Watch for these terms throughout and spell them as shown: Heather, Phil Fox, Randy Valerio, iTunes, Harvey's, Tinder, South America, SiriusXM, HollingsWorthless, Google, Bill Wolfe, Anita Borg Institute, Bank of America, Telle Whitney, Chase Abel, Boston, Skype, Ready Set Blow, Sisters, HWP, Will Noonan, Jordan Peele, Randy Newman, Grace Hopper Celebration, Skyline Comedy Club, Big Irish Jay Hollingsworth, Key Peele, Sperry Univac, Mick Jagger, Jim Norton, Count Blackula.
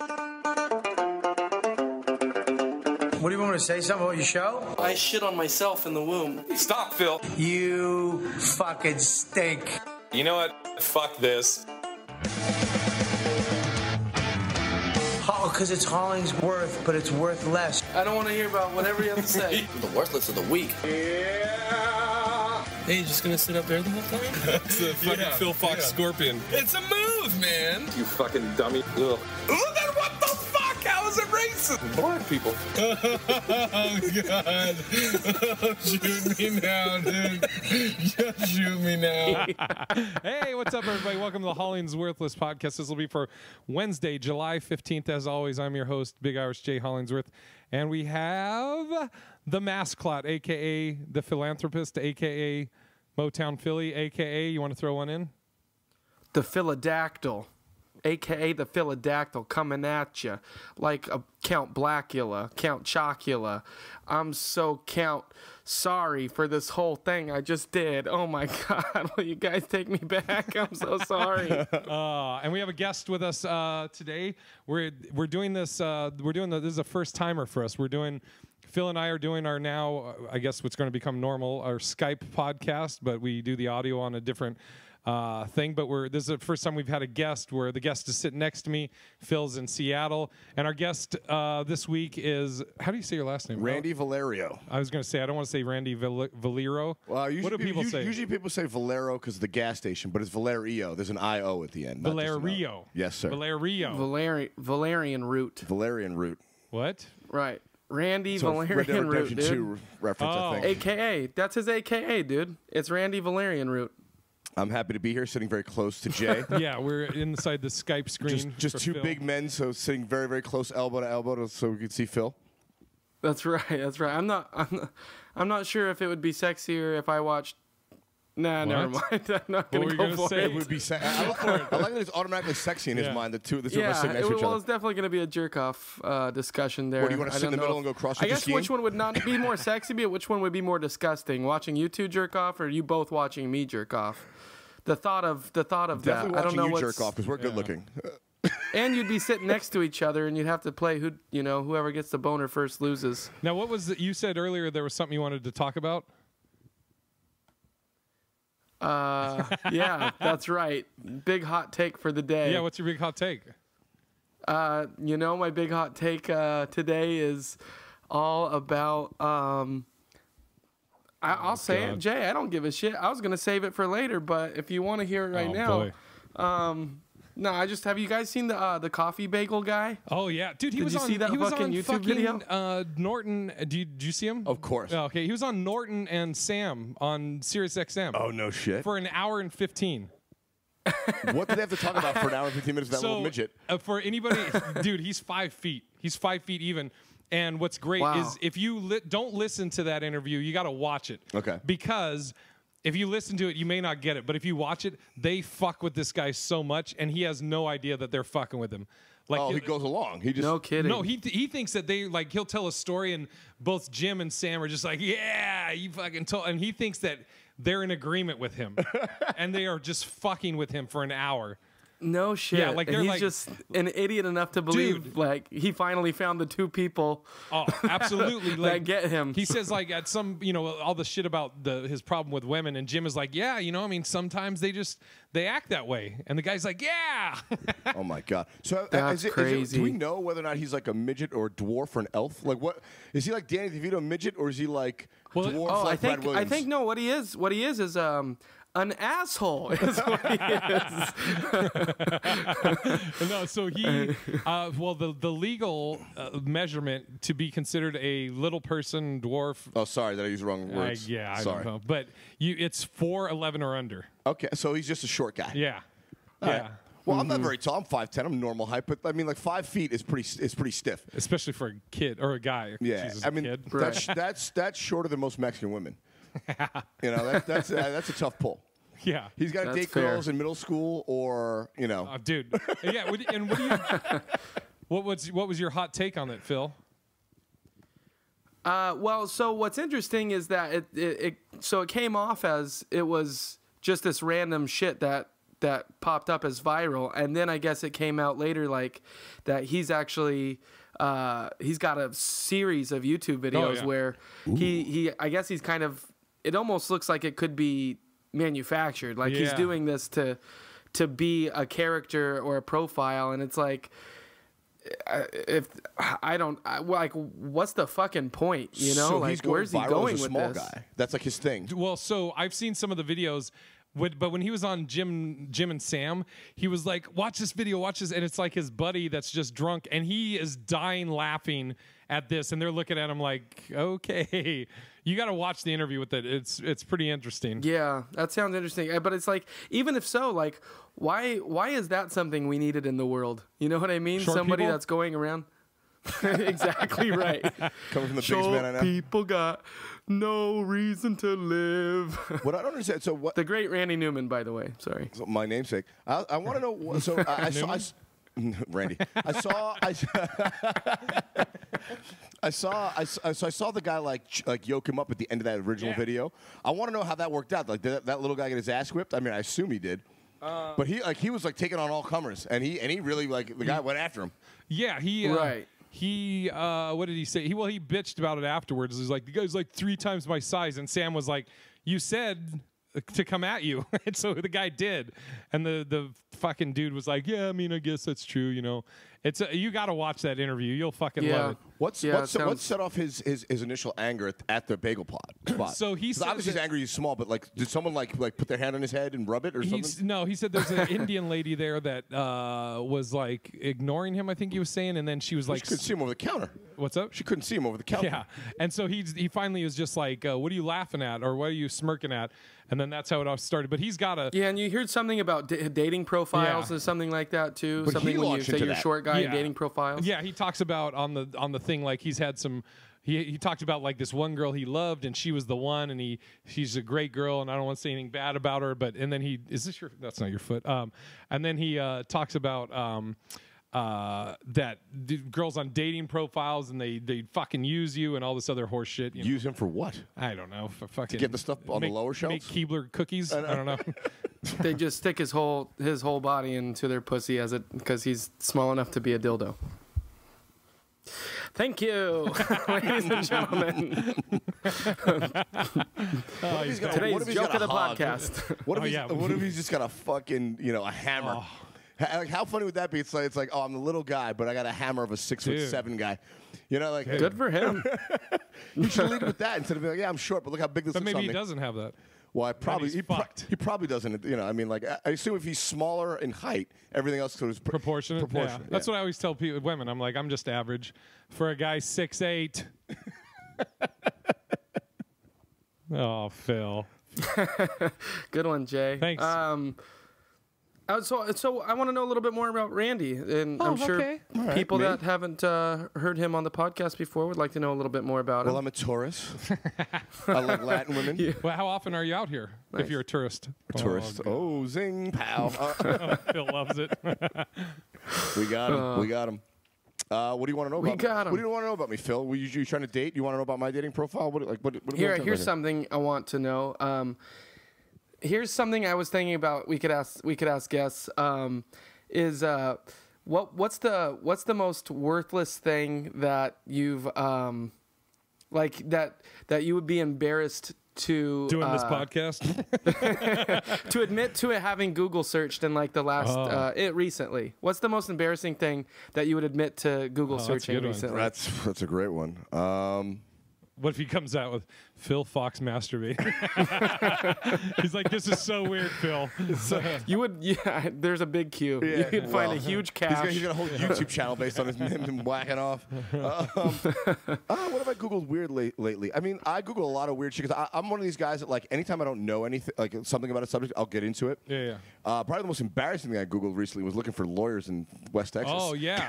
What do you want to say? Something about your show? I shit on myself in the womb. Stop, Phil. You fucking stink. You know what? Fuck this. Oh, because it's Hollingsworth, but it's worth less. I don't want to hear about whatever you have to say. The worthless of the week. Yeah. Hey, you just going to sit up there the whole time? That's the fucking Phil Fox scorpion. It's a move, man. You fucking dummy. Ugh. Black people. Oh, God. Oh, shoot me now, dude. Just shoot me now. Hey, what's up, everybody? Welcome to the HollingsWorthless podcast. This will be for Wednesday, July 15th. As always, I'm your host, Big Irish Jay Hollingsworth. And we have the Masclot, a.k.a. the Philanthropist, a.k.a. Motown Philly, a.k.a. You want to throw one in? The Philodactyl. A.K.A. the Philodactyl coming at you like a Count Blackula, Count Chocula. I'm so sorry for this whole thing I just did. Oh, my God. Will you guys take me back? I'm so sorry. And we have a guest with us today. We're doing this. This is a first timer for us. Phil and I are doing our now, I guess what's going to become normal, our Skype podcast, but we do the audio on a different thing. But this is the first time we've had a guest where the guest is sitting next to me. Phil's in Seattle, and our guest this week is, how do you say your last name? Randy Valerio. I was going to say, I don't want to say Randy Valero. Well, what do people say? Usually people say Valero because of the gas station, but it's Valerio. There's an I-O at the end. Valerio. Yes, sir. Valerio. Valerian root. Valerian root. What? Right. Randy Valerian root, dude. 2 reference, oh. I think. AKA. That's his AKA, dude. It's Randy Valerian root. I'm happy to be here, sitting very close to Jay. Yeah, we're inside the Skype screen. Just two Phil. Big men, so sitting very, very close, elbow to elbow, so we can see Phil. That's right. That's right. I'm not sure if it would be sexier if I watched. Nah, never mind. I'm not going to go for it. It would be sexy. I like that it's automatically sexy in his mind. The two of us sitting next to each other. Well, it's definitely going to be a jerk-off discussion there. What, do you want to sit in the middle and go cross-country skiing? I guess which one would not be more sexy, but which one would be more disgusting? Watching you two jerk-off or you both watching me jerk-off? The thought of that. I don't know what's... Definitely watching you jerk-off because we're good-looking. And you'd be sitting next to each other, and you'd have to play whoever gets the boner first loses. Now, what was you said earlier there was something you wanted to talk about? Yeah, that's right. Big hot take for the day. Yeah, what's your big hot take? My big hot take today is all about I'll say it, Jay, I don't give a shit. I was gonna save it for later, but if you want to hear it right now, boy. No, I just have you guys seen the coffee bagel guy? Oh yeah, dude, did you see that fucking YouTube video? Norton, did you see him? Of course. Oh, okay, he was on Norton and Sam on SiriusXM. Oh no shit. For an hour and 15. What did they have to talk about for an hour and 15 minutes? That little midget. For anybody, dude, he's 5 feet. He's 5 feet even. And what's great is if you don't listen to that interview, you got to watch it. Okay. Because if you listen to it, you may not get it. But if you watch it, they fuck with this guy so much, and he has no idea that they're fucking with him. Like, he goes along. He just no kidding. No, he thinks that they like he'll tell a story, and both Jim and Sam are just like, yeah, you fucking told. And he thinks that they're in agreement with him, and they are just fucking with him for an hour. No shit. Yeah, like he's like, just an idiot enough to believe, dude, like he finally found the two people. Oh, absolutely. Like, that get him. He says like at some, all the shit about his problem with women, and Jim is like, yeah, sometimes they act that way, and the guy's like, yeah. Oh my God. So that's crazy. Do we know whether or not he's like a midget or a dwarf or an elf? Like, what is he, like Danny DeVito midget, or is he like dwarf like Brad Williams? I think no. What he is is an asshole is what he is. No, so he, the legal measurement to be considered a little person, dwarf. Oh, sorry, that I used the wrong words. Sorry. I don't know. But it's 4'11" or under. Okay, so he's just a short guy. Yeah. All right. Well, I'm not very tall. I'm 5'10". I'm normal height, but I mean, like 5 feet is pretty stiff, especially for a kid or a guy. Yeah, Jesus, I mean, that's shorter than most Mexican women. That's a tough pull. Yeah, he's got to date girls in middle school, or dude. Yeah, and what was your hot take on that, Phil? Well, so what's interesting is that it came off as it was just this random shit that that popped up as viral, and then I guess it came out later like that he's actually he's got a series of YouTube videos where he I guess he's kind of, it almost looks like it could be manufactured, like he's doing this to be a character or a profile, and it's like, if I don't like, what's the fucking point, you know? So like, where's he going with this? Guy. That's like his thing. Well, so I've seen some of the videos, but when he was on Jim and Sam, he was like, "Watch this video, watch this," and it's like his buddy that's just drunk, and he is dying laughing at this, and they're looking at him like, "Okay, you got to watch the interview with it. It's pretty interesting." Yeah, that sounds interesting, but it's like, even if so, like, why is that something we needed in the world? You know what I mean? Short Somebody people? That's going around. Exactly right. Coming from the biggest man I know. People got no reason to live. What I don't understand. So what? The great Randy Newman, by the way. Sorry. So my namesake. I want to know. What, so I saw the guy like yoke him up at the end of that original video. I want to know how that worked out. Like, did that little guy get his ass whipped? I mean, I assume he did. But he was like taking on all comers, and he really, like, the guy went after him. Yeah, what did he say? He bitched about it afterwards. He's like, the guy's like 3 times my size, and Sam was like, "You said to come at you," and so the guy did, and the fucking dude was like, "Yeah, I mean, I guess that's true, you know." It's you got to watch that interview. You'll fucking love it. What set off his initial anger at the bagel spot? So he said, obviously he's angry, he's small, but like, did someone like put their hand on his head and rub it or something? No, he said there's an Indian lady there that was like ignoring him, I think he was saying, and then she was like, she couldn't see him over the counter. What's up? She couldn't see him over the counter. Yeah, and so he finally was just like, "What are you laughing at? Or what are you smirking at?" And then that's how it all started. But he's got a and you heard something about dating profiles or something like that too. But something when you say you're short guy. Dating profiles. Yeah, he talks about on the thing, like, he's had some. He talked about like this one girl he loved, and she was the one, and she's a great girl, and I don't want to say anything bad about her, but and then he is this your that's not your foot. And then he talks about that girls on dating profiles, and they fucking use you and all this other horse shit. You know? Use him for what? I don't know. For fucking to get the stuff on the lower shelves. Make Keebler cookies. I don't know. They just stick his whole body into their pussy because he's small enough to be a dildo. Thank you, ladies and gentlemen. Today's joke of the podcast. What if he's just got a fucking a hammer? Oh. Like, how funny would that be? It's like, oh, I'm the little guy, but I got a hammer of a 6'7" guy. You know, like, good for him. You should lead with that instead of being like, yeah, I'm short, but look how big this is. But maybe he doesn't have that. Well, he probably doesn't. You know, I mean, like, I assume if he's smaller in height, everything else is proportionate. Yeah. That's what I always tell people, women. I'm like, I'm just average for a guy 6'8". Oh, Phil. Good one, Jay. Thanks. So I want to know a little bit more about Randy, and I'm sure people that haven't heard him on the podcast before would like to know a little bit more about him. Well, I'm a tourist. I like Latin women. Yeah. Well, how often are you out here if you're a tourist? A tourist. Oh, zing, pow. Phil loves it. We got him. We got him. What do you want to know about me? What do you want to know about me, Phil? Were you trying to date? You want to know about my dating profile? Here's something I want to know. Here's something I was thinking about. We could ask guests. What's the most worthless thing that you've that you would be embarrassed to doing this podcast to admit to it, having Google searched in like the last recently? What's the most embarrassing thing that you would admit to Google searching recently? That's a great one. What if he comes out with Phil Fox masturbating? He's like, this is so weird, Phil. There's a big queue. Yeah, you could find a huge cache. He's got a whole YouTube channel based on him whacking off. What have I Googled weird lately? I mean, I Google a lot of weird shit because I'm one of these guys that, like, anytime I don't know anything, like something about a subject, I'll get into it. Yeah. Probably the most embarrassing thing I Googled recently was looking for lawyers in West Texas. Oh, yeah.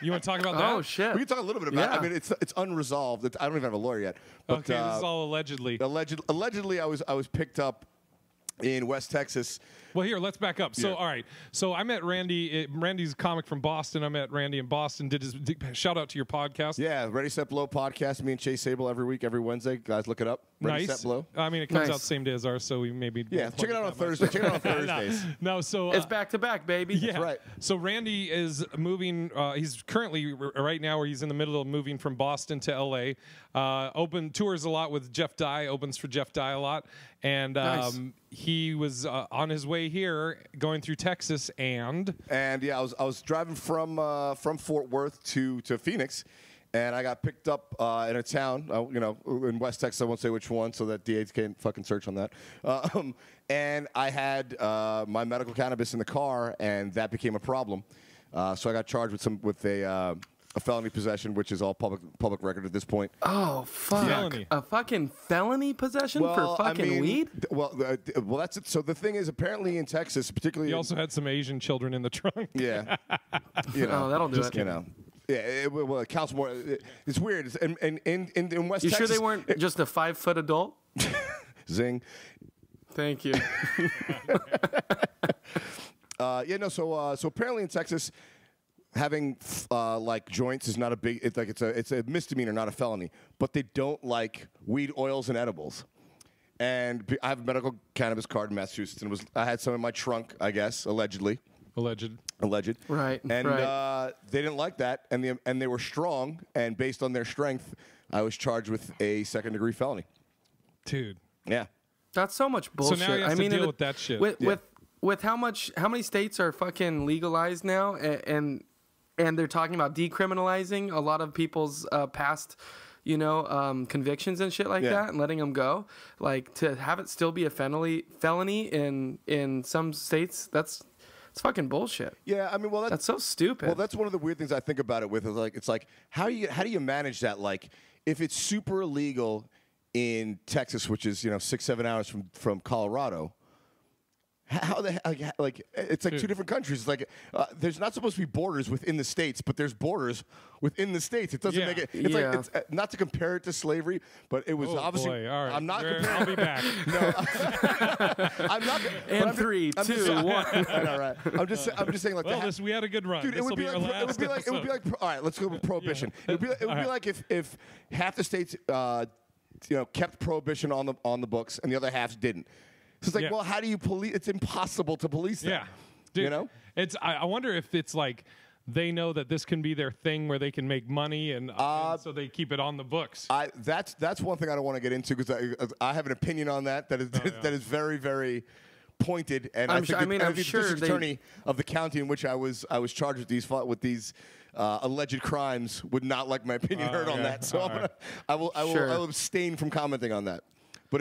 You want to talk about that? Oh, shit. We can talk a little bit about it. I mean, it's unresolved. I don't even have a lawyer yet. But, okay, this is all allegedly. Allegedly, I was picked up in West Texas Well, here, let's back up. So, all right. So I met Randy. Randy's a comic from Boston. I met Randy in Boston. Did shout out to your podcast. Yeah, Ready Set Blow podcast. Me and Chase Abel every week, every Wednesday. Guys, look it up. Ready Set Blow. I mean, it comes out the same day as ours, so we maybe check it out on Thursday. Check it out on Thursdays. No, so it's back to back, baby. Yeah. That's right. So Randy is moving. He's currently right now where he's in the middle of moving from Boston to L.A. Open tours a lot with Jeff Dye. Opens for Jeff Dye a lot. And he was on his way here, going through Texas, and yeah, I was driving from Fort Worth to Phoenix, and I got picked up in a town, you know, in West Texas. I won't say which one, so that DAs can't fucking search on that. And I had my medical cannabis in the car, and that became a problem. So I got charged with a felony possession, which is all public record at this point. Oh, fuck. Felony. A fucking felony possession for fucking weed? Well, that's it. So the thing is, apparently in Texas, particularly... You also had some Asian children in the trunk. Yeah. You know, oh, that'll do it. You know. Yeah, well, it counts more. It's weird. It's, in West Texas... You sure they weren't just a 5-foot adult? Zing. Thank you. Yeah, no, so apparently in Texas... Having like joints is not a big. It's like it's a misdemeanor, not a felony. But they don't like weed, oils, and edibles. And I have a medical cannabis card in Massachusetts, and I had some in my trunk, I guess, allegedly. Alleged. Right. And they didn't like that, and they were strong, and based on their strength, I was charged with a second-degree felony. Dude. Yeah. That's so much bullshit. So now you have to deal with that shit. With how many states are fucking legalized now, and they're talking about decriminalizing a lot of people's past, you know, convictions and shit like that, and letting them go. Like, to have it still be a felony in some states, it's fucking bullshit. Yeah, I mean, well, that's so stupid. Well, that's one of the weird things I think about it with. Is like, it's like how do you manage that? Like, if it's super illegal in Texas, which is, you know, 6-7 hours from Colorado. How the heck, like it's like two different countries. It's like there's not supposed to be borders within the states, but there's borders within the states. It doesn't make it. It's like it's, not to compare it to slavery, but it was obviously. Boy. All right. I'm not. I'll be back. No, I'm not. And 3, 2, 1. All right. I'm just saying. Like, well, we had a good run. Dude, it would be like. All right, let's go with prohibition. Yeah. It would be like if half the states, you know, kept prohibition on the books and the other half didn't. So it's like, well, how do you police? It's impossible to police that. Yeah, dude, you know. It's. I wonder if it's like they know that this can be their thing where they can make money, and so they keep it on the books. That's one thing I don't want to get into because I have an opinion on that is very, very pointed. And I think the district attorney of the county in which I was charged with these alleged crimes would not like my opinion heard on that. So I will abstain from commenting on that.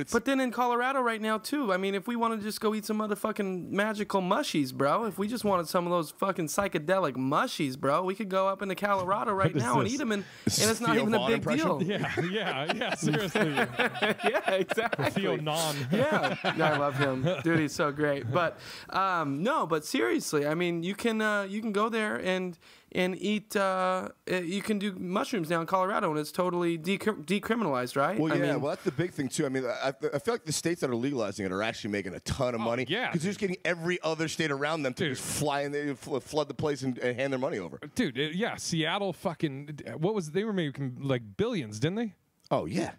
But then in Colorado right now, too. I mean, if we want to just go eat some motherfucking magical mushies, bro, if we just wanted some of those fucking psychedelic mushies, bro, we could go up into Colorado right now and eat them, and it's not even a big deal. Yeah, seriously. Yeah, exactly. Theo Non. Yeah, I love him. Dude, he's so great. But, no, but seriously, I mean, you can go there and eat, you can do mushrooms now in Colorado, and it's totally decriminalized, right? Well, yeah, well, that's the big thing, too. I mean, I feel like the states that are legalizing it are actually making a ton of money. Yeah. Because they're just getting every other state around them to just fly in there, flood the place, and hand their money over. Dude, yeah, Seattle fucking, they were making, like, billions, didn't they? Oh, yeah.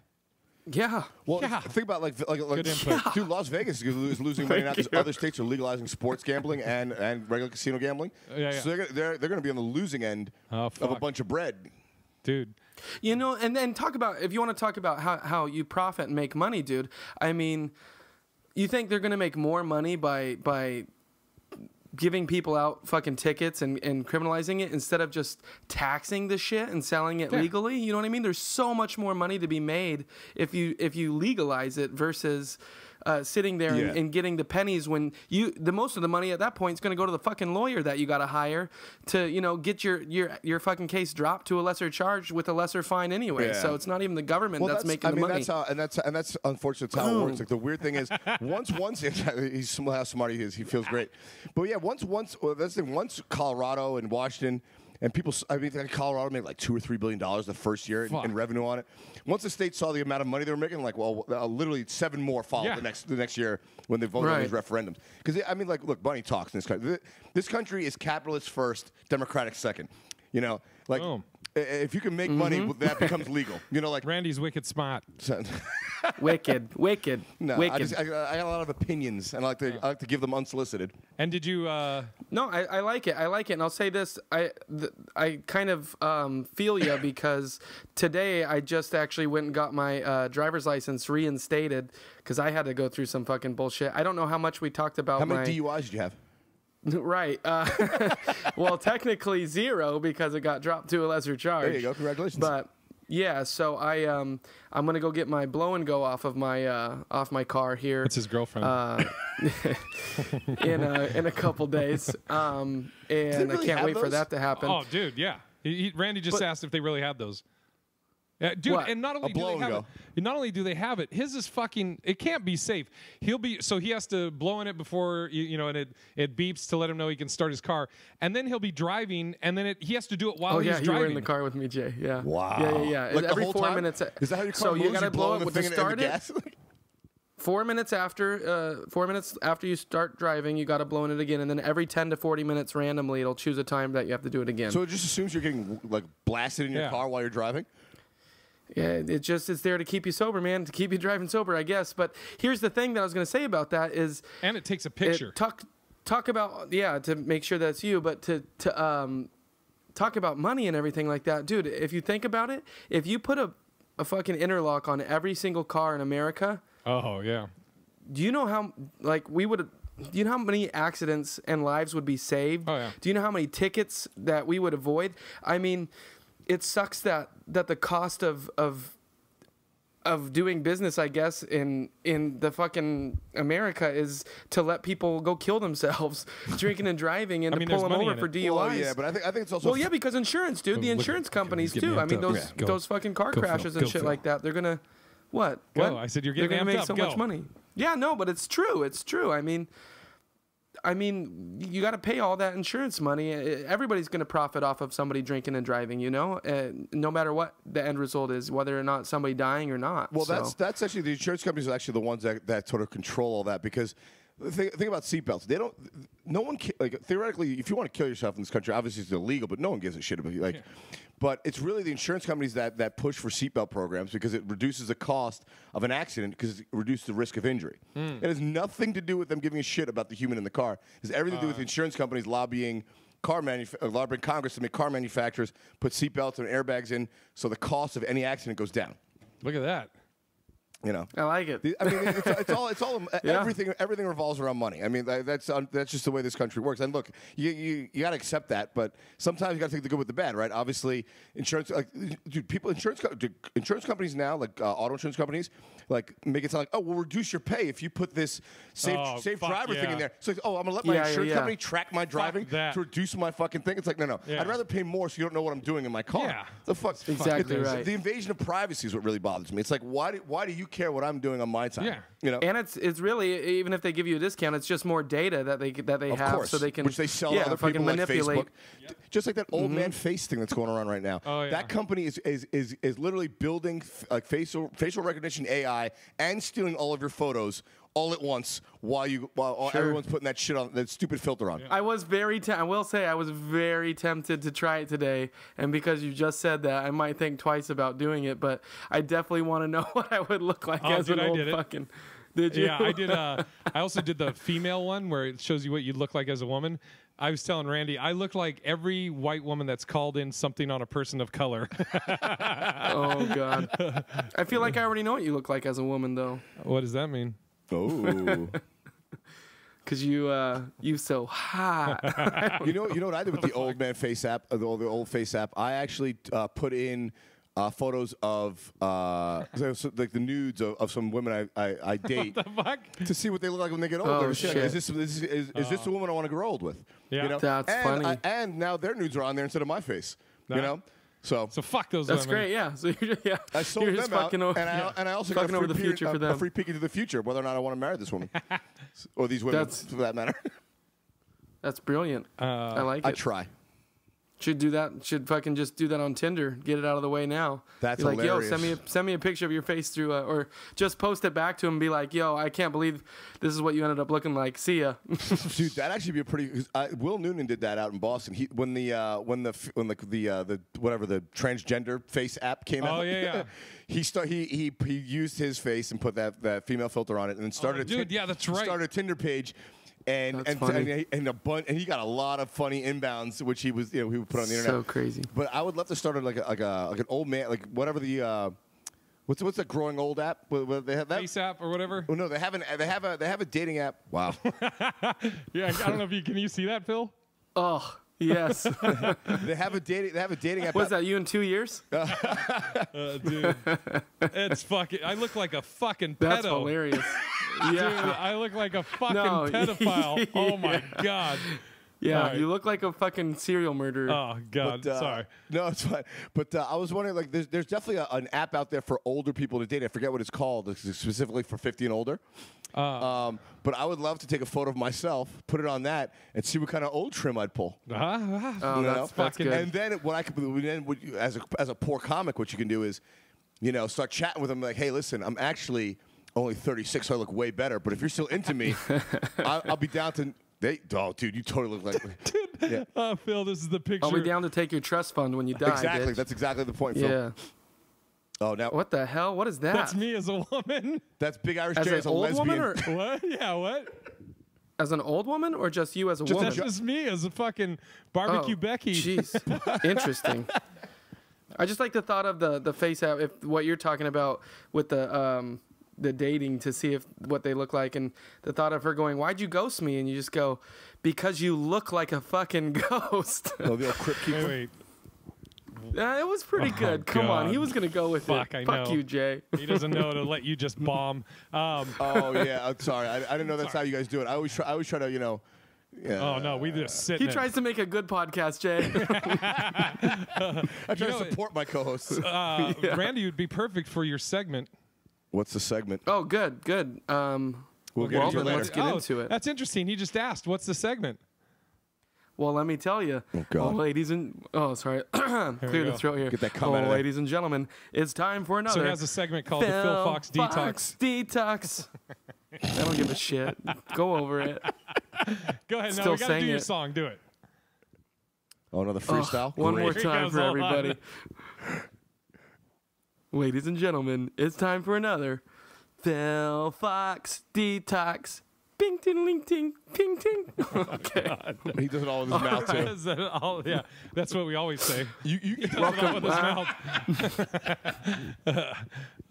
Yeah. Well, think about like dude, Las Vegas is losing money now because other states are legalizing sports gambling and regular casino gambling. So they're going to be on the losing end of a bunch of bread, dude. You know, and then talk about if you want to talk about how you profit and make money, dude. I mean, you think they're going to make more money by giving people out fucking tickets and criminalizing it instead of just taxing the shit and selling it legally? You know what I mean? There's so much more money to be made if you legalize it versus sitting there and getting the pennies when most of the money at that point is going to go to the fucking lawyer that you got to hire to, you know, get your fucking case dropped to a lesser charge with a lesser fine anyway. So it's not even the government that's making the money. That's unfortunately how it works. Like, the weird thing is, once he's how smart he is, he feels great. But yeah, once Colorado and Washington And people, I mean, Colorado made like $2 or $3 billion the first year in revenue on it. Once the state saw the amount of money they were making, like, well, literally seven more followed the next year when they voted on these referendums. Because I mean, like, look, Bunny talks in this country. This country is capitalist first, democratic second. You know, like. Oh. If you can make money, that becomes legal. You know, like Randy's wicked smart. wicked. No, wicked. I got a lot of opinions, and I like to give them unsolicited. And did you? No, I like it. I like it, and I'll say this: I kind of feel you because today I just actually went and got my driver's license reinstated because I had to go through some fucking bullshit. I don't know how much we talked about. How many DUIs did you have? Right. Well, technically zero because it got dropped to a lesser charge. There you go. Congratulations. But yeah, so I'm gonna go get my blow and go off my car here. It's his girlfriend. In a couple days. And really I can't wait for that to happen. Oh, dude, yeah. Randy just asked if they really had those. Dude, what? And not only do they have it, his is fucking. It can't be safe. He has to blow in it before and it beeps to let him know he can start his car, and then he'll be driving, and then he has to do it while he's driving. Oh yeah, you were in the car with me, Jay. Yeah. Wow. Yeah. Like every 4 minutes. Is that how your car moves? So you gotta blow it to start it. 4 minutes after, 4 minutes after you start driving, you gotta blow in it again, and then every 10 to 40 minutes randomly, it'll choose a time that you have to do it again. So it just assumes you're getting like blasted in your car while you're driving. Yeah, it's there to keep you sober, man, to keep you driving sober, I guess. But here's the thing that I was going to say about that is... And it takes a picture. Talk about, yeah, to make sure that's you, but to talk about money and everything like that. Dude, if you think about it, if you put a fucking interlock on every single car in America... Oh, yeah. Do you know how, like, we would... Do you know how many accidents and lives would be saved? Oh, yeah. Do you know how many tickets that we would avoid? I mean... It sucks that the cost of doing business, I guess, in the fucking America is to let people go kill themselves drinking and driving and to pull them over for DUIs. Well, yeah, but I think it's also because insurance, dude, the insurance companies too. I mean those fucking car crashes and shit like that. They're gonna I said you're getting amped up. They're gonna make so much money. Yeah, no, but it's true. It's true. I mean, you got to pay all that insurance money. Everybody's going to profit off of somebody drinking and driving, you know, no matter what the end result is, whether or not somebody dying or not. Well, that's actually the insurance companies are actually the ones that sort of control all that because think about seatbelts. They don't. No one like theoretically, if you want to kill yourself in this country, obviously it's illegal, but no one gives a shit about you. Like, but it's really the insurance companies that push for seatbelt programs because it reduces the cost of an accident because it reduces the risk of injury. It has nothing to do with them giving a shit about the human in the car. It has everything to do with the insurance companies lobbying Congress to make car manufacturers put seatbelts and airbags in so the cost of any accident goes down. Look at that. You know, I like it. I mean, it's all everything revolves around money. I mean, that's just the way this country works. And look, you got to accept that, but sometimes you got to take the good with the bad, right? Obviously, insurance companies now, like auto insurance companies, like make it sound like, oh, we'll reduce your pay if you put this safe driver thing in there. So, like, oh, I'm gonna let my insurance company track my driving to reduce my fucking thing. It's like, no, I'd rather pay more so you don't know what I'm doing in my car. Yeah, the fuck, exactly right. The invasion of privacy is what really bothers me. It's like, why do you care what I'm doing on my time? Yeah, you know. And it's really, even if they give you a discount, it's just more data that they have, so they can, which they sell to other people, manipulate. Like Facebook. Yep. Just like that old man face thing that's going around right now. Oh, yeah. That company is literally building like facial recognition AI and stealing all of your photos all at once while everyone's putting that shit on, that stupid filter on. Yeah. I will say I was very tempted to try it today, and because you just said that, I might think twice about doing it, but I definitely want to know what I would look like as an old fucking... Did you? Yeah, I did. I also did the female one where it shows you what you look like as a woman. I was telling Randy, I look like every white woman that's called in something on a person of color. Oh, God. I feel like I already know what you look like as a woman, though. What does that mean? Oh, because you so hot. You know what I did with the old man face app, the old face app. I actually put in photos of like the nudes of some women I date to see what they look like when they get older. Oh, shit. Is this the woman I want to grow old with? Yeah, you know? That's funny. And now their nudes are on there instead of my face. Nah. You know. So fuck those. That's women. Great, yeah. So I sold them out, and I also got a free peek into the future, whether or not I want to marry this woman or these women, for that matter. That's brilliant. I like it. I try. Should do that. Should fucking just do that on Tinder. Get it out of the way now. That's be like, hilarious. Yo, send me a picture of your face through, or just post it back to him and be like, yo, I can't believe this is what you ended up looking like. See ya, dude. That actually be a pretty. Will Noonan did that out in Boston. He when the whatever the transgender face app came out. Oh yeah, yeah. he used his face and put that female filter on it and then started. Oh, dude, yeah, that's right. Started a Tinder page. And he got a lot of funny inbounds, which he was he would put on the internet. So crazy. But I would love to start like an old man, like whatever the what's that growing old app? They have that Face app or whatever. Oh no, they have a dating app. Wow. Yeah, I don't know if you see that, Phil? Oh yes. They have a dating app. What's that? You in 2 years? Dude, it's fucking. I look like a fucking pedo. That's hilarious. Yeah. Dude, I look like a fucking pedophile. Oh my god. Yeah, right. You look like a fucking serial murderer. Oh god, but, sorry. No, it's fine. But I was wondering, like, there's definitely an app out there for older people to date. I forget what it's called. It's specifically for 50 and older. But I would love to take a photo of myself, put it on that, and see what kind of old trim I'd pull. That's fucking. And then what I could, as a poor comic, what you can do is, start chatting with them like, hey, listen, I'm actually only 36, so I look way better. But if you're still into me, I'll be down to. Dude, you totally look like me. Dude, yeah. Phil, this is the picture. I'll be down to take your trust fund when you die. Exactly, bitch. That's exactly the point, Phil. Yeah. Oh, now what the hell? What is that? That's me as a woman. That's Big Irish Jay as a lesbian. Woman or what? Yeah, what? As an old woman or just you as a woman? That's just me as a fucking barbecue Becky. Jeez, interesting. I just like the thought of the face app. If what you're talking about with the dating to see if what they look like, and the thought of her going, "Why'd you ghost me?" And you just go, "Because you look like a fucking ghost." Oh, the old crypt keeper. Wait. It was pretty good. Come on, he was gonna go with it. Fuck you, Jay. He doesn't know to let you just bomb. Oh yeah, I'm sorry. I didn't know that's how you guys do it. I always try to Yeah. Oh no, we just sit. He tries to make a good podcast, Jay. I try to support my co-hosts. Randy would be perfect for your segment. What's the segment? Oh, good. Let's get into it. That's interesting. He just asked, "What's the segment?" Well, let me tell you, ladies and gentlemen, it's time for another. So he has a segment called the Phil Fox Detox. I don't give a shit. Go over it. Go ahead. Still, no, we gotta do your song. Do it. Oh, another freestyle. One more time for everybody. Ladies and gentlemen, it's time for another Phil Fox Detox. Bing, ting, ling, ting, ting, ting. Okay. He does it all with his mouth, too. Is that all? Yeah, that's what we always say. He does it all with his mouth.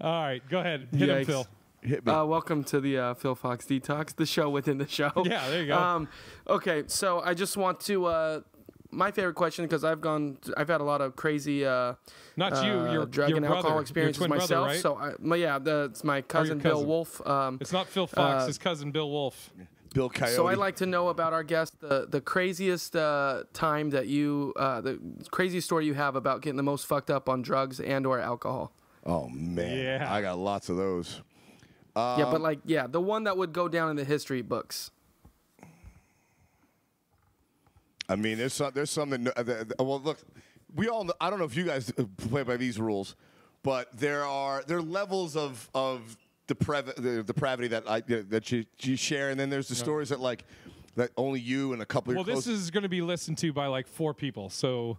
All right, go ahead. Hit him, Phil. Hit me. Welcome to the Phil Fox Detox, the show within the show. Yeah, there you go. Okay, so I just want to... my favorite question, because I've had a lot of crazy drug and alcohol experiences myself. Brother, right? It's my cousin Bill Wolfe. It's not Phil Fox, his cousin Bill Wolfe. Bill Coyote. So I'd like to know about our guest, the craziest time that you, the craziest story you have about getting the most fucked up on drugs and or alcohol. Oh man, yeah. I got lots of those. The one that would go down in the history books. I mean, there's some that, well, look, we all know, I don't know if you guys play by these rules, but there are levels of depravity that you share, and then there's the stories that that only you and a couple of your close... Well, this is going to be listened to by like 4 people, so...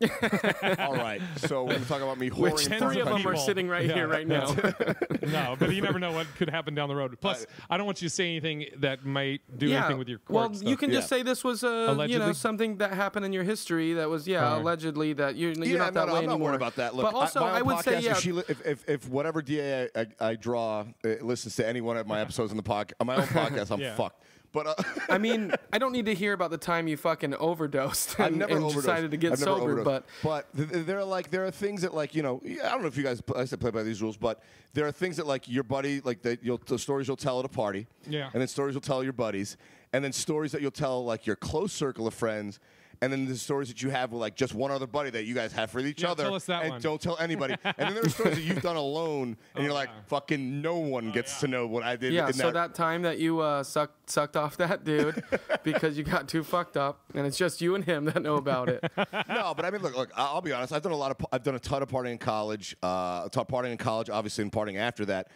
All right, so we're going to talk about me whoring... Which 3 of them are sitting right here right now. No, but you never know what could happen down the road. Plus, I don't want you to say anything that might do anything with your court stuff. You can just say this was something that happened in your history that was, allegedly, that you're not that way anymore. I'm not worried about that. Look, but also, I would say, if whatever DA I draw listens to any one of my episodes on my own podcast, I'm fucked. But I mean, I don't need to hear about the time you fucking overdosed and decided to get sober. But there are things that I don't know if you guys play by these rules, but there are things that your buddy the stories you'll tell at a party, and then stories you'll tell your buddies, and then stories that you'll tell your close circle of friends. And then the stories that you have with like just one other buddy that you guys have for each other. Tell us that and one. Don't tell anybody. And then there are stories that you've done alone, and you're like, fucking no one gets to know what I did. Yeah, in so that time that you sucked off that dude because you got too fucked up, and it's just you and him that know about it. No, but I mean, look, I'll be honest. I've done a ton of partying in college. Obviously, and partying after that.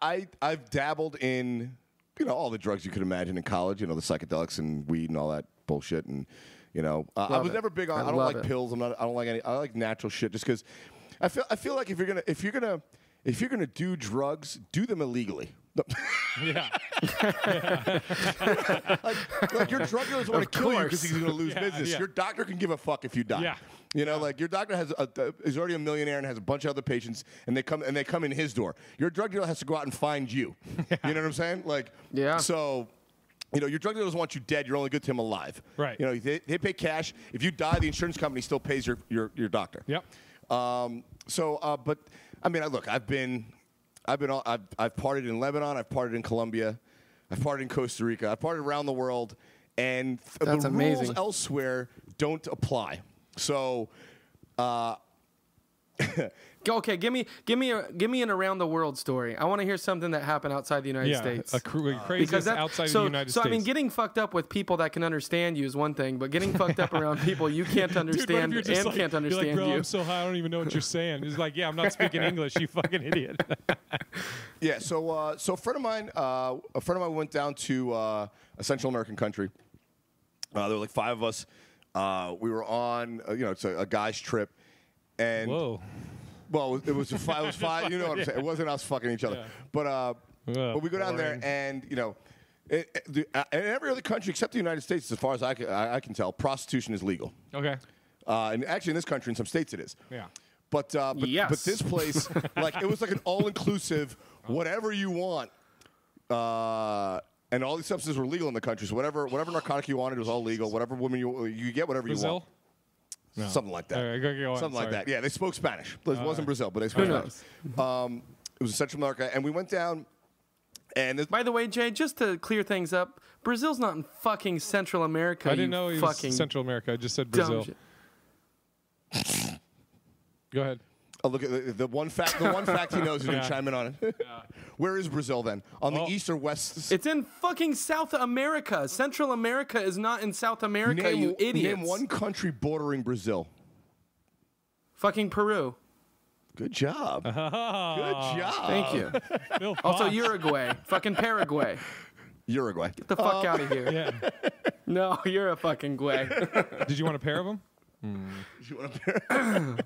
I've dabbled in, you know, all the drugs you could imagine in college. You know, the psychedelics and weed and all that bullshit, and you know, I was never big on. I don't like pills. I don't like any. I like natural shit, just because I feel like if you're gonna do drugs, do them illegally. Yeah. like your drug dealers want to kill you because he's gonna lose business. Yeah. Your doctor can give a fuck if you die. Yeah. You know, like your doctor is already a millionaire and has a bunch of other patients, and they come in his door. Your drug dealer has to go out and find you. Yeah. You know what I'm saying? Like, yeah. So. You know, your drug dealer doesn't want you dead. You're only good to him alive. Right. You know, they pay cash. If you die, the insurance company still pays your doctor. Yep. But I mean, look, I've partied in Lebanon. I've partied in Colombia. I've partied in Costa Rica. I've partied around the world, and that's the amazing. Rules elsewhere don't apply. So. Okay, give me an around the world story. I want to hear something that happened outside the United States. Yeah, craziest outside the United States. So I mean, getting fucked up with people that can understand you is one thing, but getting fucked up around people you can't understand. Dude, and like, can't understand you're like, bro, you. I'm so high, I don't even know what you're saying. It's like, yeah, I'm not speaking English. You fucking idiot. Yeah. So a friend of mine went down to a Central American country. There were like five of us. We were on, it's a guy's trip, and. Whoa. Well, it was five. You know what I'm saying? It wasn't us fucking each other. Yeah. But we go down there, and you know, in every other country except the United States, as far as I can tell, prostitution is legal. Okay. And actually, in this country, in some states, it is. Yeah. But this place, like, it was like an all-inclusive, whatever you want, and all these substances were legal in the country. So whatever narcotic you wanted was all legal. Whatever woman you get, whatever Brazil? You want. No. Something like that. Right, Something like that. Yeah, they spoke Spanish. It wasn't Brazil, but they spoke Spanish. It was in Central America, and we went down. And by the way, Jay, just to clear things up, Brazil's not in fucking Central America. I didn't know it was Central America. I just said Brazil. Go ahead. Oh, look at the one fact. The one fact he knows is going to chime in on it. Yeah. Where is Brazil then? On the east or west? It's in fucking South America. Central America is not in South America. You idiots. Name one country bordering Brazil. Fucking Peru. Good job. Oh. Good job. Thank you. Also Uruguay. Fucking Paraguay. Uruguay. Get the fuck out of here. Yeah. No, you're a fucking guay. Did you want a pair of them? Mm. Did you want a pair?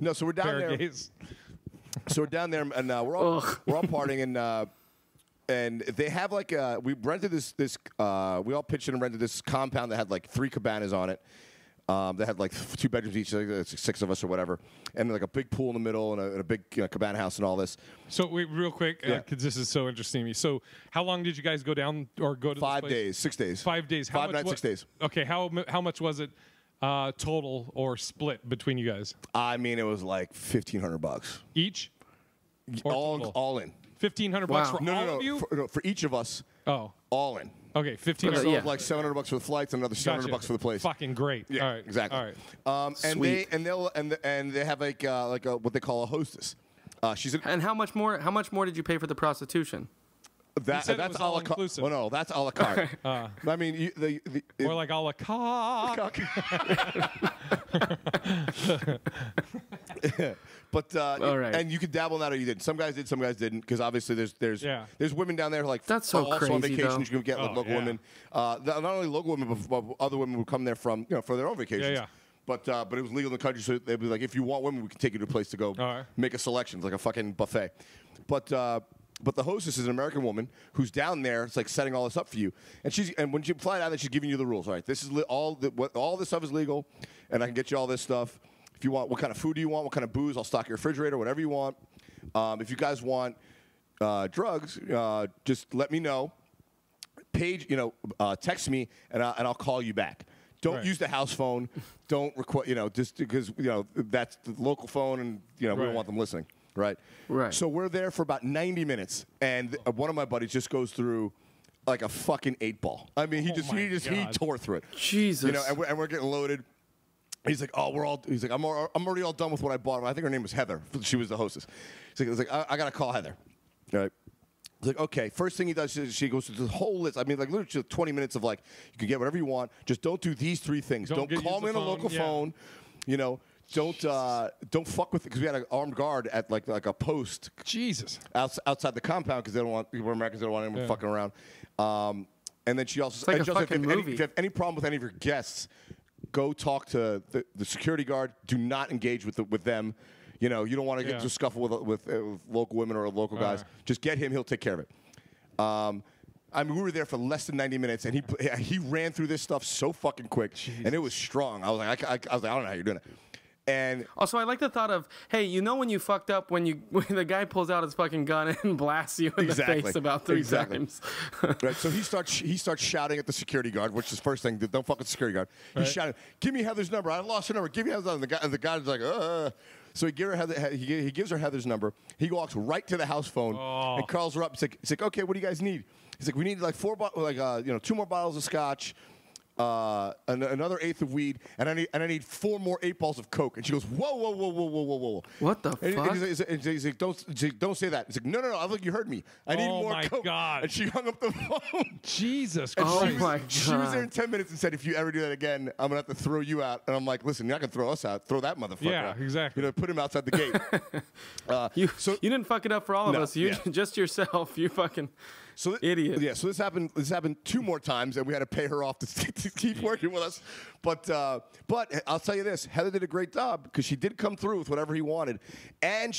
No, so we're down there. So we're down there, and we're all partying, and they have like we rented this we all pitched in and rented this compound that had like 3 cabanas on it, that had like 2 bedrooms each, like 6 of us or whatever, and like a big pool in the middle and a big cabana house and all this. So wait, real quick, because this is so interesting to me. So how long did you guys go down or go to? 5 days, 6 days. 5 days. How 5 nights, 6 days. Okay, how much was it? Total or split between you guys? I mean, it was like $1,500 each. All in. $1,500 for all of you? For each of us. Oh, all in. Okay, $1,500. So like $700 for the flights, and another $700 for the place. Fucking great. Yeah, all right, exactly. All right. And they have like what they call a hostess. And how much more? How much more did you pay for the prostitution? That's all inclusive. Well, no, that's a la carte. I mean, more like a la carte. But all right. And you could dabble in that, or you didn't. Some guys did, some guys didn't, because obviously there's women down there who like that's so also crazy, on vacation. Though. You can get like local women. Not only local women, but other women would come there from for their own vacations. Yeah. But it was legal in the country, so they'd be like, if you want women, we can take you to a place to go make a selection, like a fucking buffet. But the hostess is an American woman who's down there. It's like setting all this up for you, and when you fly down there, she's giving you the rules. All right, this is all this stuff is legal, and I can get you all this stuff. If you want, what kind of food do you want? What kind of booze? I'll stock your refrigerator, whatever you want. If you guys want drugs, just let me know. Page, text me, and I'll call you back. Don't use the house phone. Don't record, just because that's the local phone, and we don't want them listening. Right. So we're there for about 90 minutes, and one of my buddies just goes through like a fucking 8-ball. I mean, he tore through it. Jesus. You know, and we're getting loaded. He's like, oh, I'm already all done with what I bought. I think her name was Heather. She was the hostess. He's like, I got to call Heather. All right. He's like, okay. First thing he does is she goes through the whole list. I mean, like literally 20 minutes of like, you can get whatever you want. Just don't do these three things. Don't call me on a local phone. You know, don't fuck with it, because we had an armed guard at like a post. Jesus. Outside the compound, because they don't want Americans don't want anyone fucking around. And then she also said, like if you have any problem with any of your guests, go talk to the security guard. Do not engage with them. You know, you don't want to get into a scuffle with local women or local guys. Just get him. He'll take care of it. I mean, we were there for less than 90 minutes, and he ran through this stuff so fucking quick, and it was strong. I was like, I don't know how you're doing it. And also, I like the thought of, hey, you know when you fucked up when the guy pulls out his fucking gun and blasts you in the face about three times. Right, so he starts shouting at the security guard, which is the first thing. Don't fuck with the security guard. He's shouting, give me Heather's number. I lost her number. Give me Heather's number. And the guy's like, So he gives her Heather's number. He walks right to the house phone and calls her up. He's like, okay, what do you guys need? He's like, we need like 2 more bottles of scotch, another eighth of weed, and I need 4 more 8-balls of coke. And she goes, whoa, whoa, whoa, whoa, whoa, whoa, whoa. What the fuck? And he's like, don't say that. He's like, no. I think you heard me. I need more coke. Oh my god! And she hung up the phone. Jesus Christ! She was there in 10 minutes and said, if you ever do that again, I'm gonna have to throw you out. And I'm like, listen, you're not gonna throw us out. Throw that motherfucker. Yeah, out. Exactly. You know, put him outside the gate. You didn't fuck it up for all of us. Just yourself. You fucking. So idiot. Yeah. So this happened 2 more times, and we had to pay her off to keep working with us. But I'll tell you this: Heather did a great job, because she did come through with whatever he wanted, and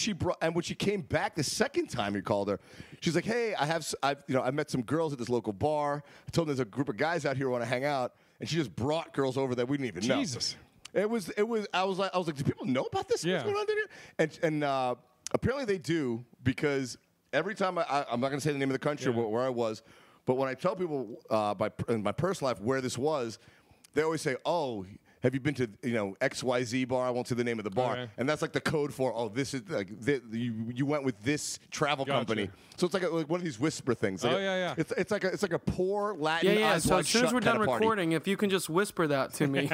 when she came back the second time, he called her. She's like, "Hey, I met some girls at this local bar. I told them there's a group of guys out here who want to hang out, and she just brought girls over that we didn't even know." Jesus. It was. I was like, do people know about this? Yeah. What's going on here? And apparently they do, because. Every time I'm not going to say the name of the country where I was, but when I tell people in my personal life where this was, they always say, "Oh, have you been to XYZ bar?" I won't say the name of the bar, and that's like the code for, "Oh, this is like you went with this travel company." So it's like one of these whisper things. Like it's like a poor Latin. Yeah. So as soon as we're done recording, if you can just whisper that to me.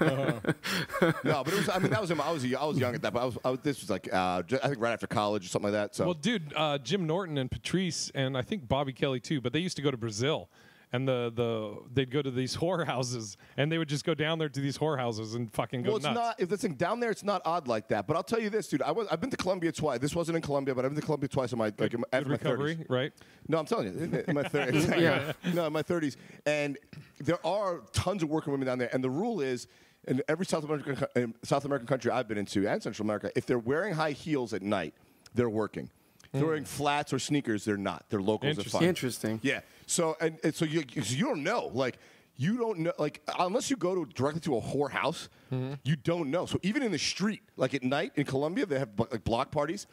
No, but it was. I mean, that was. I was young at that, but this was like I think right after college or something like that. So well, dude, Jim Norton and Patrice, and I think Bobby Kelly too, but they used to go to Brazil. And they'd go to these whorehouses, and they would just go down there to these whorehouses and fucking go nuts. Well, it's not down there. It's not odd like that. But I'll tell you this, dude. I've been to Colombia twice. This wasn't in Colombia, but I've been to Colombia twice in my recovery, 30s. Right? No, I'm telling you, in my 30s. No, in my 30s. And there are tons of working women down there. And the rule is, in every South American country I've been into, and Central America, if they're wearing high heels at night, they're working. If they're wearing flats or sneakers, they're not. They're locals. Interesting. Interesting. Yeah. So so you don't know. Like you don't know. Like unless you go directly to a whorehouse, you don't know. So even in the street, like at night in Colombia, they have like block parties,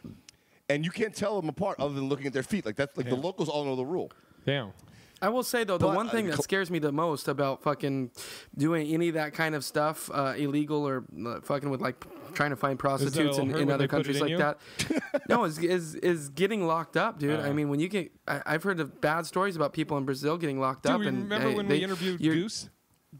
and you can't tell them apart other than looking at their feet. Like that's like the locals all know the rule. Damn. I will say, though, the one thing that scares me the most about fucking doing any of that kind of stuff, illegal or fucking with, like, trying to find prostitutes in other countries like that, no, is getting locked up, dude. I mean, when you get – I've heard of bad stories about people in Brazil getting locked up. Do you remember when we interviewed Goose?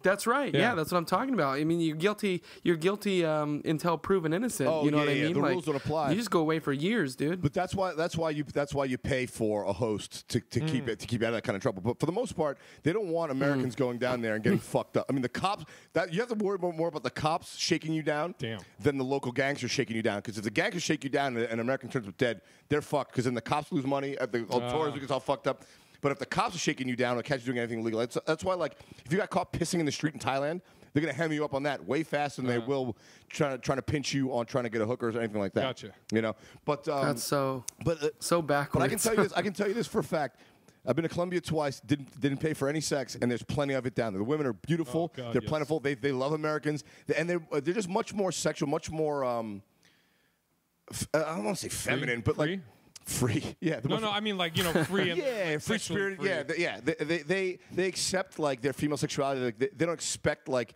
That's right. Yeah, that's what I'm talking about. I mean, you're guilty. You're guilty until proven innocent. Oh, you know what I mean? Yeah. The rules don't apply. You just go away for years, dude. But that's why you pay for a host to keep it to keep out of that kind of trouble. But for the most part, they don't want Americans going down there and getting fucked up. I mean, the cops. You have to worry more about the cops shaking you down than the local gangsters shaking you down. Because if the gangsters shake you down and an American turns up dead, they're fucked. Because then the cops lose money. The tourism gets all fucked up. But if the cops are shaking you down or catch you doing anything illegal, that's why, like, if you got caught pissing in the street in Thailand, they're going to hem you up on that way faster than they will trying to pinch you on trying to get a hooker or anything like that. Gotcha. You know? But, that's so, so backwards. But I can tell you this. I can tell you this for a fact. I've been to Colombia twice, didn't pay for any sex, and there's plenty of it down there. The women are beautiful. Oh, God, they're plentiful. They love Americans. And they're just much more sexual, much more, I don't want to say feminine, but, like, free, yeah. No, I mean like free. And yeah, free spirit. Free. Yeah, They accept like their female sexuality. Like, they don't expect like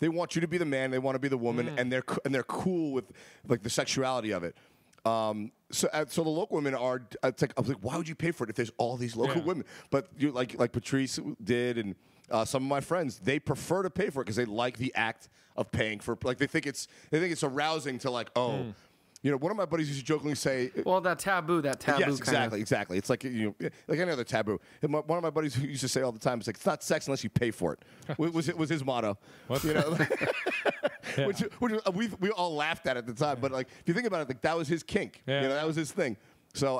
they want you to be the man. They want to be the woman, and they're cool with like the sexuality of it. So the local women are. I was like, why would you pay for it if there's all these local women? But you like Patrice did, and some of my friends, they prefer to pay for it because they like the act of paying for. Like they think it's arousing to like You know, one of my buddies used to jokingly say, "Well, that taboo, Yes, exactly, exactly. It's like you know, like any other taboo." And one of my buddies used to say all the time, "It's like it's not sex unless you pay for it." was his motto. What? You know, which we all laughed at the time. Yeah. But like, if you think about it, like that was his kink. Yeah. You know, that was his thing. So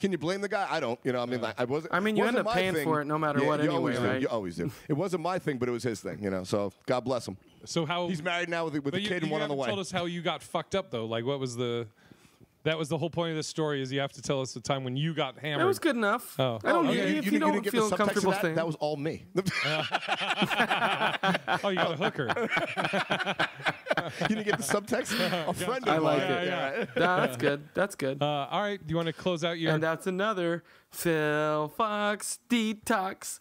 can you blame the guy? I don't. You know, I mean, like, you end up paying for it no matter what. Anyway, right? You always do. It wasn't my thing, but it was his thing. You know, so God bless him. So how he's married now with a kid and one on the way. You told us how you got fucked up though. Like what was the? That was the whole point of this story. Is you have to tell us the time when you got hammered. That was good enough. Oh, I don't. If you don't feel comfortable, that was all me. Oh, you got a hooker. You didn't get the subtext? A friend of mine. I like it. Yeah. No, that's good. That's good. All right. Do you want to close out your... And that's another Phil Fox Detox.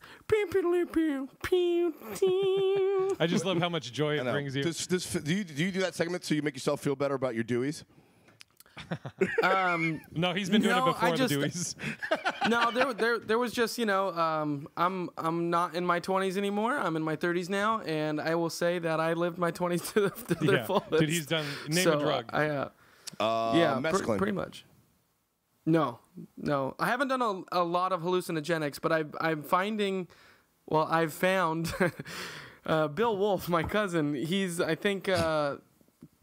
I just love how much joy it brings you. Do you do that segment so you make yourself feel better about your dewies? No, he's been doing it before the Deweys. No, there was just, you know, I'm not in my 20s anymore. I'm in my 30s now, and I will say that I lived my 20s to the fullest. Dude, he's done a drug. Pretty much. No, I haven't done a lot of hallucinogenics, but I've found Bill Wolfe, my cousin. He's I think.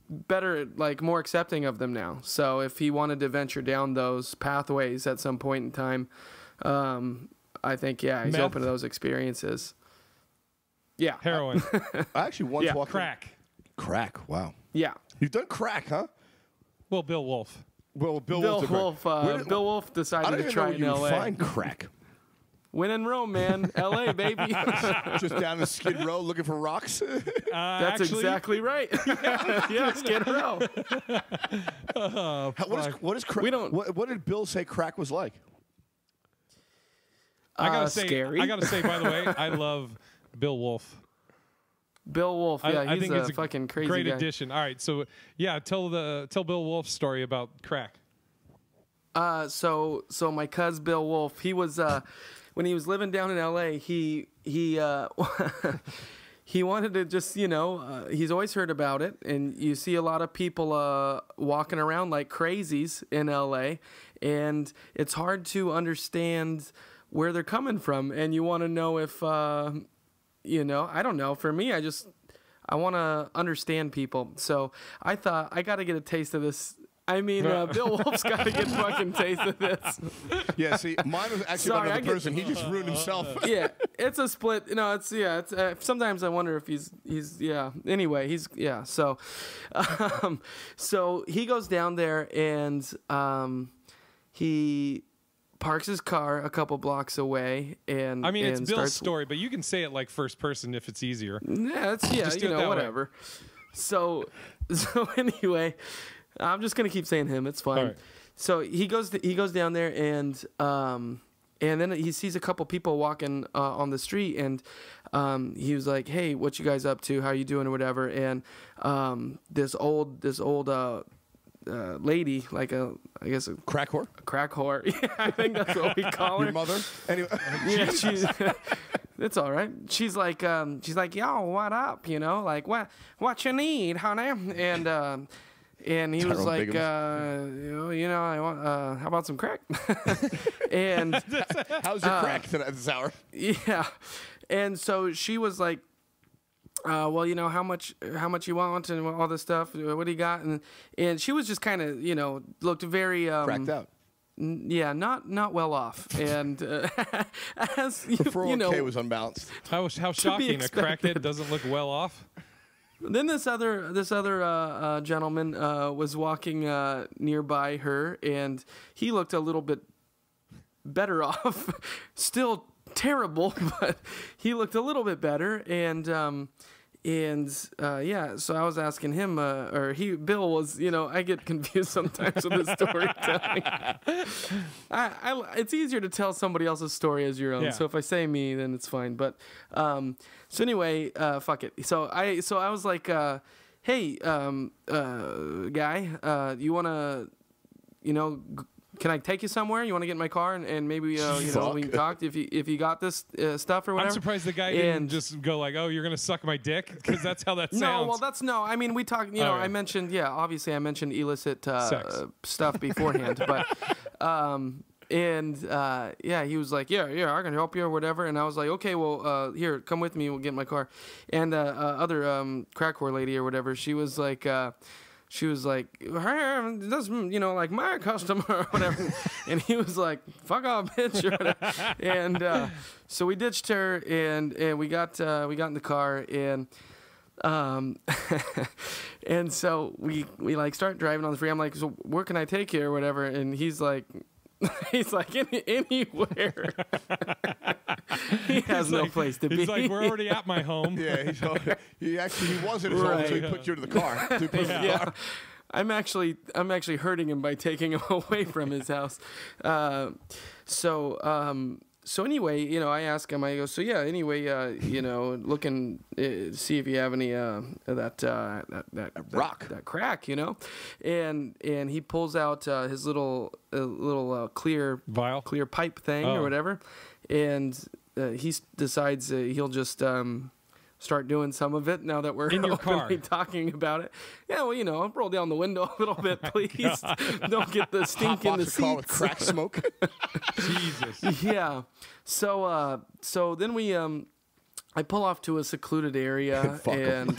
Better, like more accepting of them now. So if he wanted to venture down those pathways at some point in time, I think he's open to those experiences. Yeah, heroin. I actually once walked crack. Wow. Yeah, you've done crack, huh? Well, Bill Wolfe. Bill Wolfe decided to try in L.A. I didn't know you find crack. When in Rome, man. L.A., baby. Just down the Skid Row looking for rocks? That's exactly right. Yeah, Skid Row. What is crack? What did Bill say crack was like? Scary. I got to say, by the way, I love Bill Wolfe. Bill Wolfe, yeah, I think it's a fucking crazy great guy. Addition. All right, so, yeah, tell Bill Wolfe's story about crack. So my cuz Bill Wolfe, he was... When he was living down in L.A., he he wanted to just, you know, he's always heard about it. And you see a lot of people walking around like crazies in L.A., and it's hard to understand where they're coming from. And you want to know if, you know, I don't know. For me, I want to understand people. So I thought I got to get a taste of this. I mean, Bill Wolf's got to get a fucking taste of this. Yeah, see, mine was actually another person. He just ruined himself. Yeah, it's a split. No, it's It's sometimes I wonder if he's yeah. Anyway, he's yeah. So, so he goes down there and he parks his car a couple blocks away. And I mean, it's Bill's story, but you can say it like first person if it's easier. Yeah, it's yeah. Just you know, whatever. So anyway. I'm just gonna keep saying him. It's fine. Right. So he goes down there and then he sees a couple people walking on the street and he was like, "Hey, what you guys up to? How you doing or whatever?" And this old lady, like I guess a crack whore. Yeah, I think that's what we call her. Your mother. Anyway, yeah, she's. It's all right. She's like, "Yo, what up? You know, like what you need, honey?" And. And he was like, you know, I want. How about some crack? And how's your crack tonight this hour? Yeah, and so she was like, well, you know, how much you want and all this stuff. What do you got? And she was just kind of, you know, looked very cracked out. Yeah, not well off. And as you, you know, 401k was unbalanced. How shocking! A crackhead doesn't look well off. Then this other gentleman was walking nearby her, and he looked a little bit better off. Still terrible, but he looked a little bit better. And yeah, so I was asking him, Bill was, you know, I get confused sometimes with his storytelling. It's easier to tell somebody else's story as your own. Yeah. So if I say me, then it's fine. But, so anyway, fuck it. So I was like, hey, guy, you wanna you know, can I take you somewhere? You want to get in my car and maybe you know, we can talk if you got this stuff or whatever. I'm surprised the guy didn't just go like, oh, you're gonna suck my dick, because that's how that sounds. No, well, that's no. I mean, we talked. You know, right. I mentioned obviously I mentioned illicit stuff beforehand, but he was like, yeah, I can help you or whatever. And I was like, okay, well, here, come with me. We'll get in my car. And other crack whore lady or whatever, she was like. She was like, hey, that's, you know, like my customer or whatever. And he was like, fuck off, bitch. Or whatever. And so we ditched her and we got in the car and and so we like start driving on the freeway. I'm like, so where can I take you or whatever? And he's like anywhere. He has no place to be. He's like, we're already at my home. Yeah, he was at his home, so he put you to the car. I'm actually hurting him by taking him away from his house. So anyway, you know, I ask him. I go, so yeah. Anyway, you know, looking see if you have any that crack, you know, and he pulls out his little clear vial, clear pipe thing or whatever, and he decides he'll just start doing some of it now that we're in your car talking about it. Yeah, well, you know, roll down the window a little bit, please. Don't get the stink in the seats. Hop off the car with crack smoke. Jesus. Yeah. So then we I pull off to a secluded area and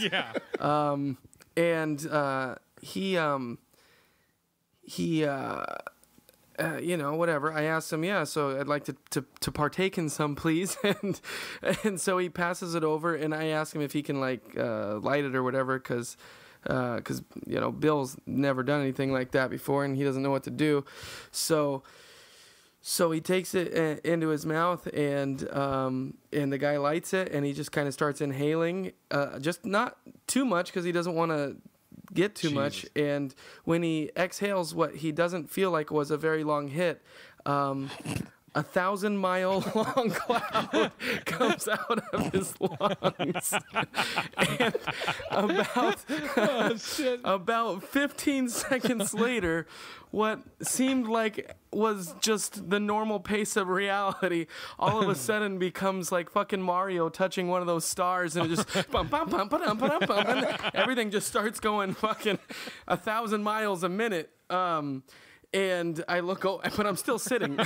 you know, whatever. I asked him, yeah, so I'd like to partake in some, please. And so he passes it over, and I ask him if he can, like, light it or whatever, because you know, Bill's never done anything like that before, and he doesn't know what to do. So he takes it into his mouth, and the guy lights it, and he just kind of starts inhaling, just not too much, because he doesn't want to get too much. And when he exhales what he doesn't feel like was a very long hit, 1,000-mile long cloud comes out of his lungs. And about 15 seconds later, what seemed like was just the normal pace of reality all of a sudden becomes like fucking Mario touching one of those stars, and it just bum, bum, bum, ba-dum, ba-dum, bum, and everything just starts going fucking 1,000 miles a minute. And I look over, but I'm still sitting.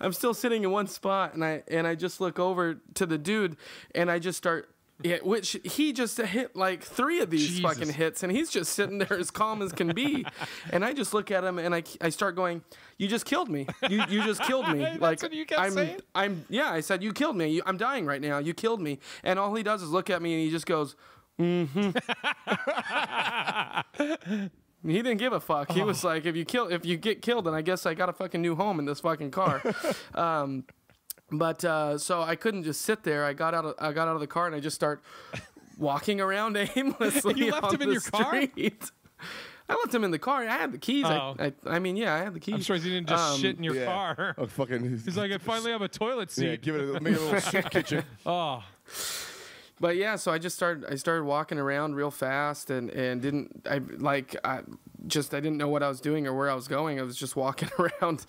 I'm still sitting in one spot, and I just look over to the dude, and I just start. Yeah, which he just hit like 3 of these fucking hits, and he's just sitting there as calm as can be. And I just look at him, and I start going, "You just killed me. You just killed me." That's like what you kept saying? I said, "You killed me. I'm dying right now. You killed me." And all he does is look at me, and he just goes, "Mm-hmm." He didn't give a fuck. He was like, if you get killed, then I guess I got a fucking new home in this fucking car. So I couldn't just sit there. I got out of the car, and I just start walking around aimlessly. You left him in your car? I left him in the car. I had the keys. I mean, yeah, I had the keys. I'm sure he didn't just shit in your car. Oh, fucking. He's like, I finally have a toilet seat. Yeah, give it a little soup kitchen. Oh. But yeah, so I just started walking around real fast and didn't I didn't know what I was doing or where I was going. I was just walking around.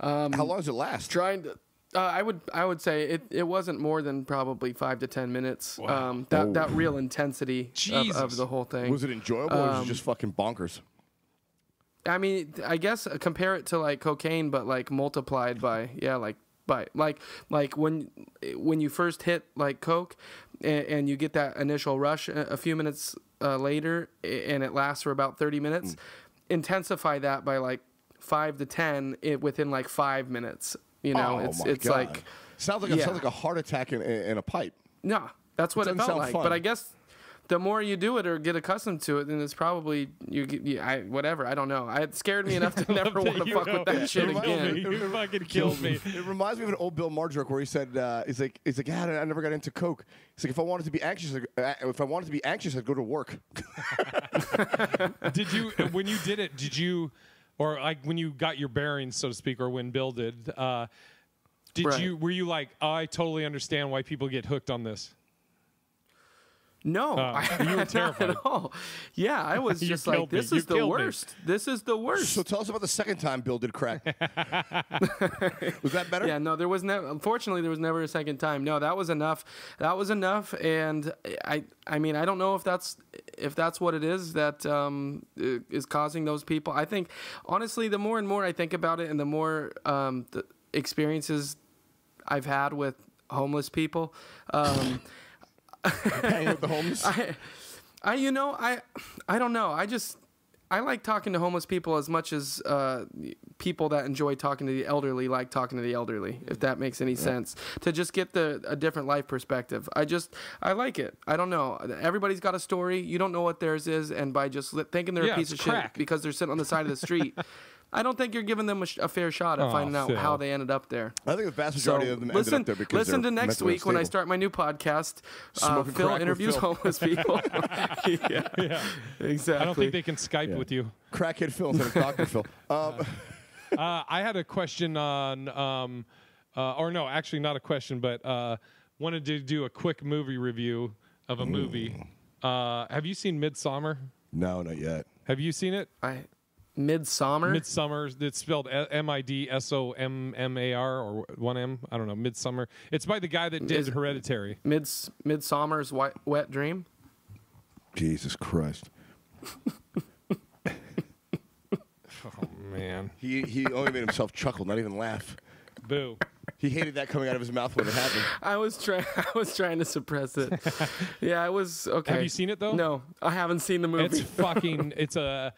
How long does it last? Trying to I would say it wasn't more than probably 5 to 10 minutes. Wow. That real intensity of the whole thing. Was it enjoyable or was it just fucking bonkers? I mean, I guess compare it to like cocaine, but like multiplied by like when you first hit like coke and you get that initial rush a few minutes later, and it lasts for about 30 minutes. Intensify that by like 5 to 10 within like 5 minutes. You know, it's God. Like sounds like a heart attack in a pipe. No, that's what it felt like. Fun. But I guess the more you do it or get accustomed to it, then it's probably whatever. I don't know. It scared me enough to never want to fuck with that shit again. You fucking killed me. It reminds me of an old Bill Maher joke where he said, "He's like, yeah, I never got into coke. He's like, if I wanted to be anxious, I'd go to work." Did you? When you did it, did you, or like when you got your bearings, so to speak, or when Bill did? Were you like, oh, I totally understand why people get hooked on this? No, you were terrified. Not at all. Yeah, I was just like, this is the worst. This is the worst. So tell us about the second time Bill did crack. Was that better? Yeah, no, there was never. Unfortunately, there was never a second time. No, that was enough. That was enough. And I mean, I don't know if that's what it is that is causing those people. I think, honestly, the more and more I think about it, and the more the experiences I've had with homeless people. Hanging with the homeless? I don't know. I like talking to homeless people as much as people that enjoy talking to the elderly like talking to the elderly, if that makes any sense. To just get a different life perspective. I like it. I don't know. Everybody's got a story. You don't know what theirs is, and by just thinking they're a piece of shit because they're sitting on the side of the street, I don't think you're giving them a fair shot at finding out how they ended up there. I think the vast majority of them ended up there because they're mentally unstable. Listen to next week when I start my new podcast, Phil Interviews Homeless People. Yeah, exactly. I don't think they can Skype with you. Crackhead Phil instead of Dr. Phil. I had a question on, or no, actually not a question, but wanted to do a quick movie review of a movie. Have you seen Midsommar? No, not yet. Have you seen it? Midsommar? Midsommar. It's spelled M-I-D-S-O-M-M-A-R or one M. I don't know. Midsommar. It's by the guy that did Hereditary. Midsommar's Wet Dream? Jesus Christ. Oh, man. He only made himself chuckle, not even laugh. Boo. He hated that coming out of his mouth when it happened. I was trying to suppress it. Yeah, I was. Okay. Have you seen it, though? No. I haven't seen the movie. It's fucking... It's a...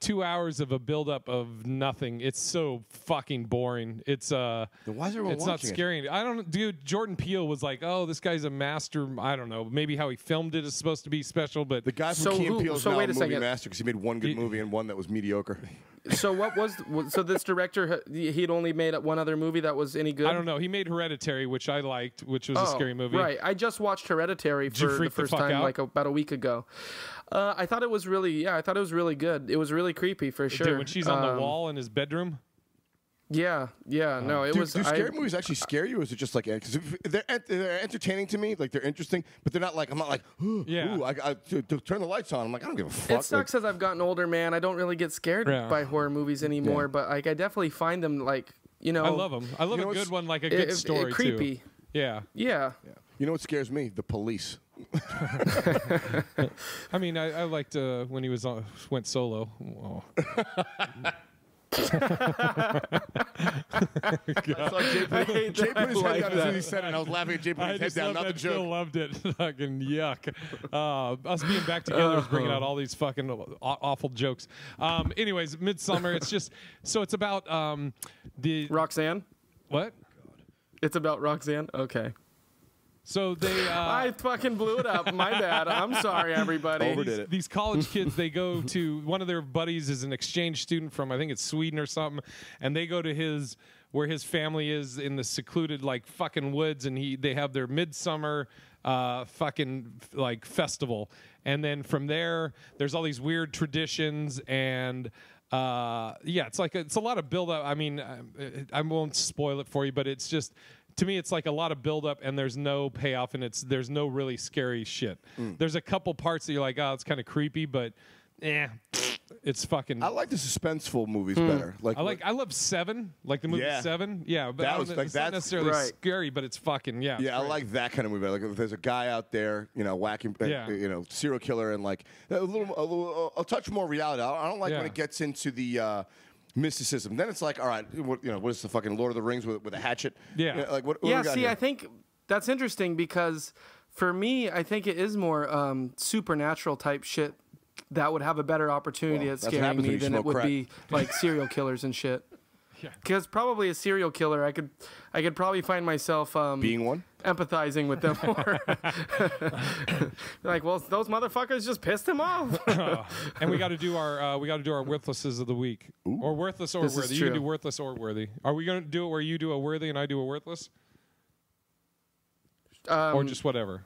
2 hours of a buildup of nothing. It's so fucking boring. It's why is everyone watching it? It's not scary. I don't, dude. Jordan Peele was like, "Oh, this guy's a master." I don't know. Maybe how he filmed it is supposed to be special, but the guy from Key and Peele is now a movie master because he made one good movie and one that was mediocre. So what was this director? He'd only made one other movie that was any good. I don't know. He made Hereditary, which I liked, which was a scary movie. Right. I just watched Hereditary for the first time like about a week ago. I thought it was really good. It was really creepy for sure. Dude, when she's on the wall in his bedroom. Yeah, yeah, no, it was. Do scary movies actually scare you? Or is it just like because they're entertaining to me, like they're interesting, but they're not like I'm not like, ooh, yeah. I turn the lights on. I'm like, I don't give a fuck. It sucks as I've gotten older, man. I don't really get scared by horror movies anymore, but like I definitely find them like I love them. I love a good one, like a good story creepy. Too. Yeah. Yeah. Yeah. You know what scares me? The police. I mean, I liked when he was went solo. Oh. I was laughing at Jay Putin's head down, not the joke. I loved it. Fucking yuck. Us being back together is bringing out all these fucking awful jokes. Anyways, Midsommar. It's just it's about the Roxanne. What? It's about Roxanne. Okay. So they, I fucking blew it up. My bad. I'm sorry, everybody. Overdid it. These college kids, they go to one of their buddies is an exchange student from I think it's Sweden or something, and they go to his where his family is in the secluded like fucking woods, and they have their Midsommar fucking like festival, and then from there there's all these weird traditions and. Yeah, it's like it's a lot of build up. I mean, I won't spoil it for you, but it's just. To me, it's like a lot of buildup, and there's no payoff, and there's no really scary shit. There's a couple parts that you're like, oh, it's kind of creepy, but it's fucking. I like the suspenseful movies better. Like I love Seven, like the movie Seven. Yeah, but that was it's not necessarily scary, but it's fucking yeah. I like that kind of movie. Like if there's a guy out there, whacking, serial killer, and like a touch more reality. I don't like when it gets into the. Mysticism. Then it's like, all right, what is the fucking Lord of the Rings with a hatchet? Yeah. Like what we got here? I think that's interesting because for me, I think it is more supernatural type shit that would have a better opportunity at scaring me than it would be like serial killers and shit. Because probably a serial killer, I could probably find myself being one, empathizing with them more. Like, well, those motherfuckers just pissed him off. And we got to do our worthlesses of the week, or worthless or worthy. You can do worthless or worthy. Are we gonna do it where you do a worthy and I do a worthless, or just whatever?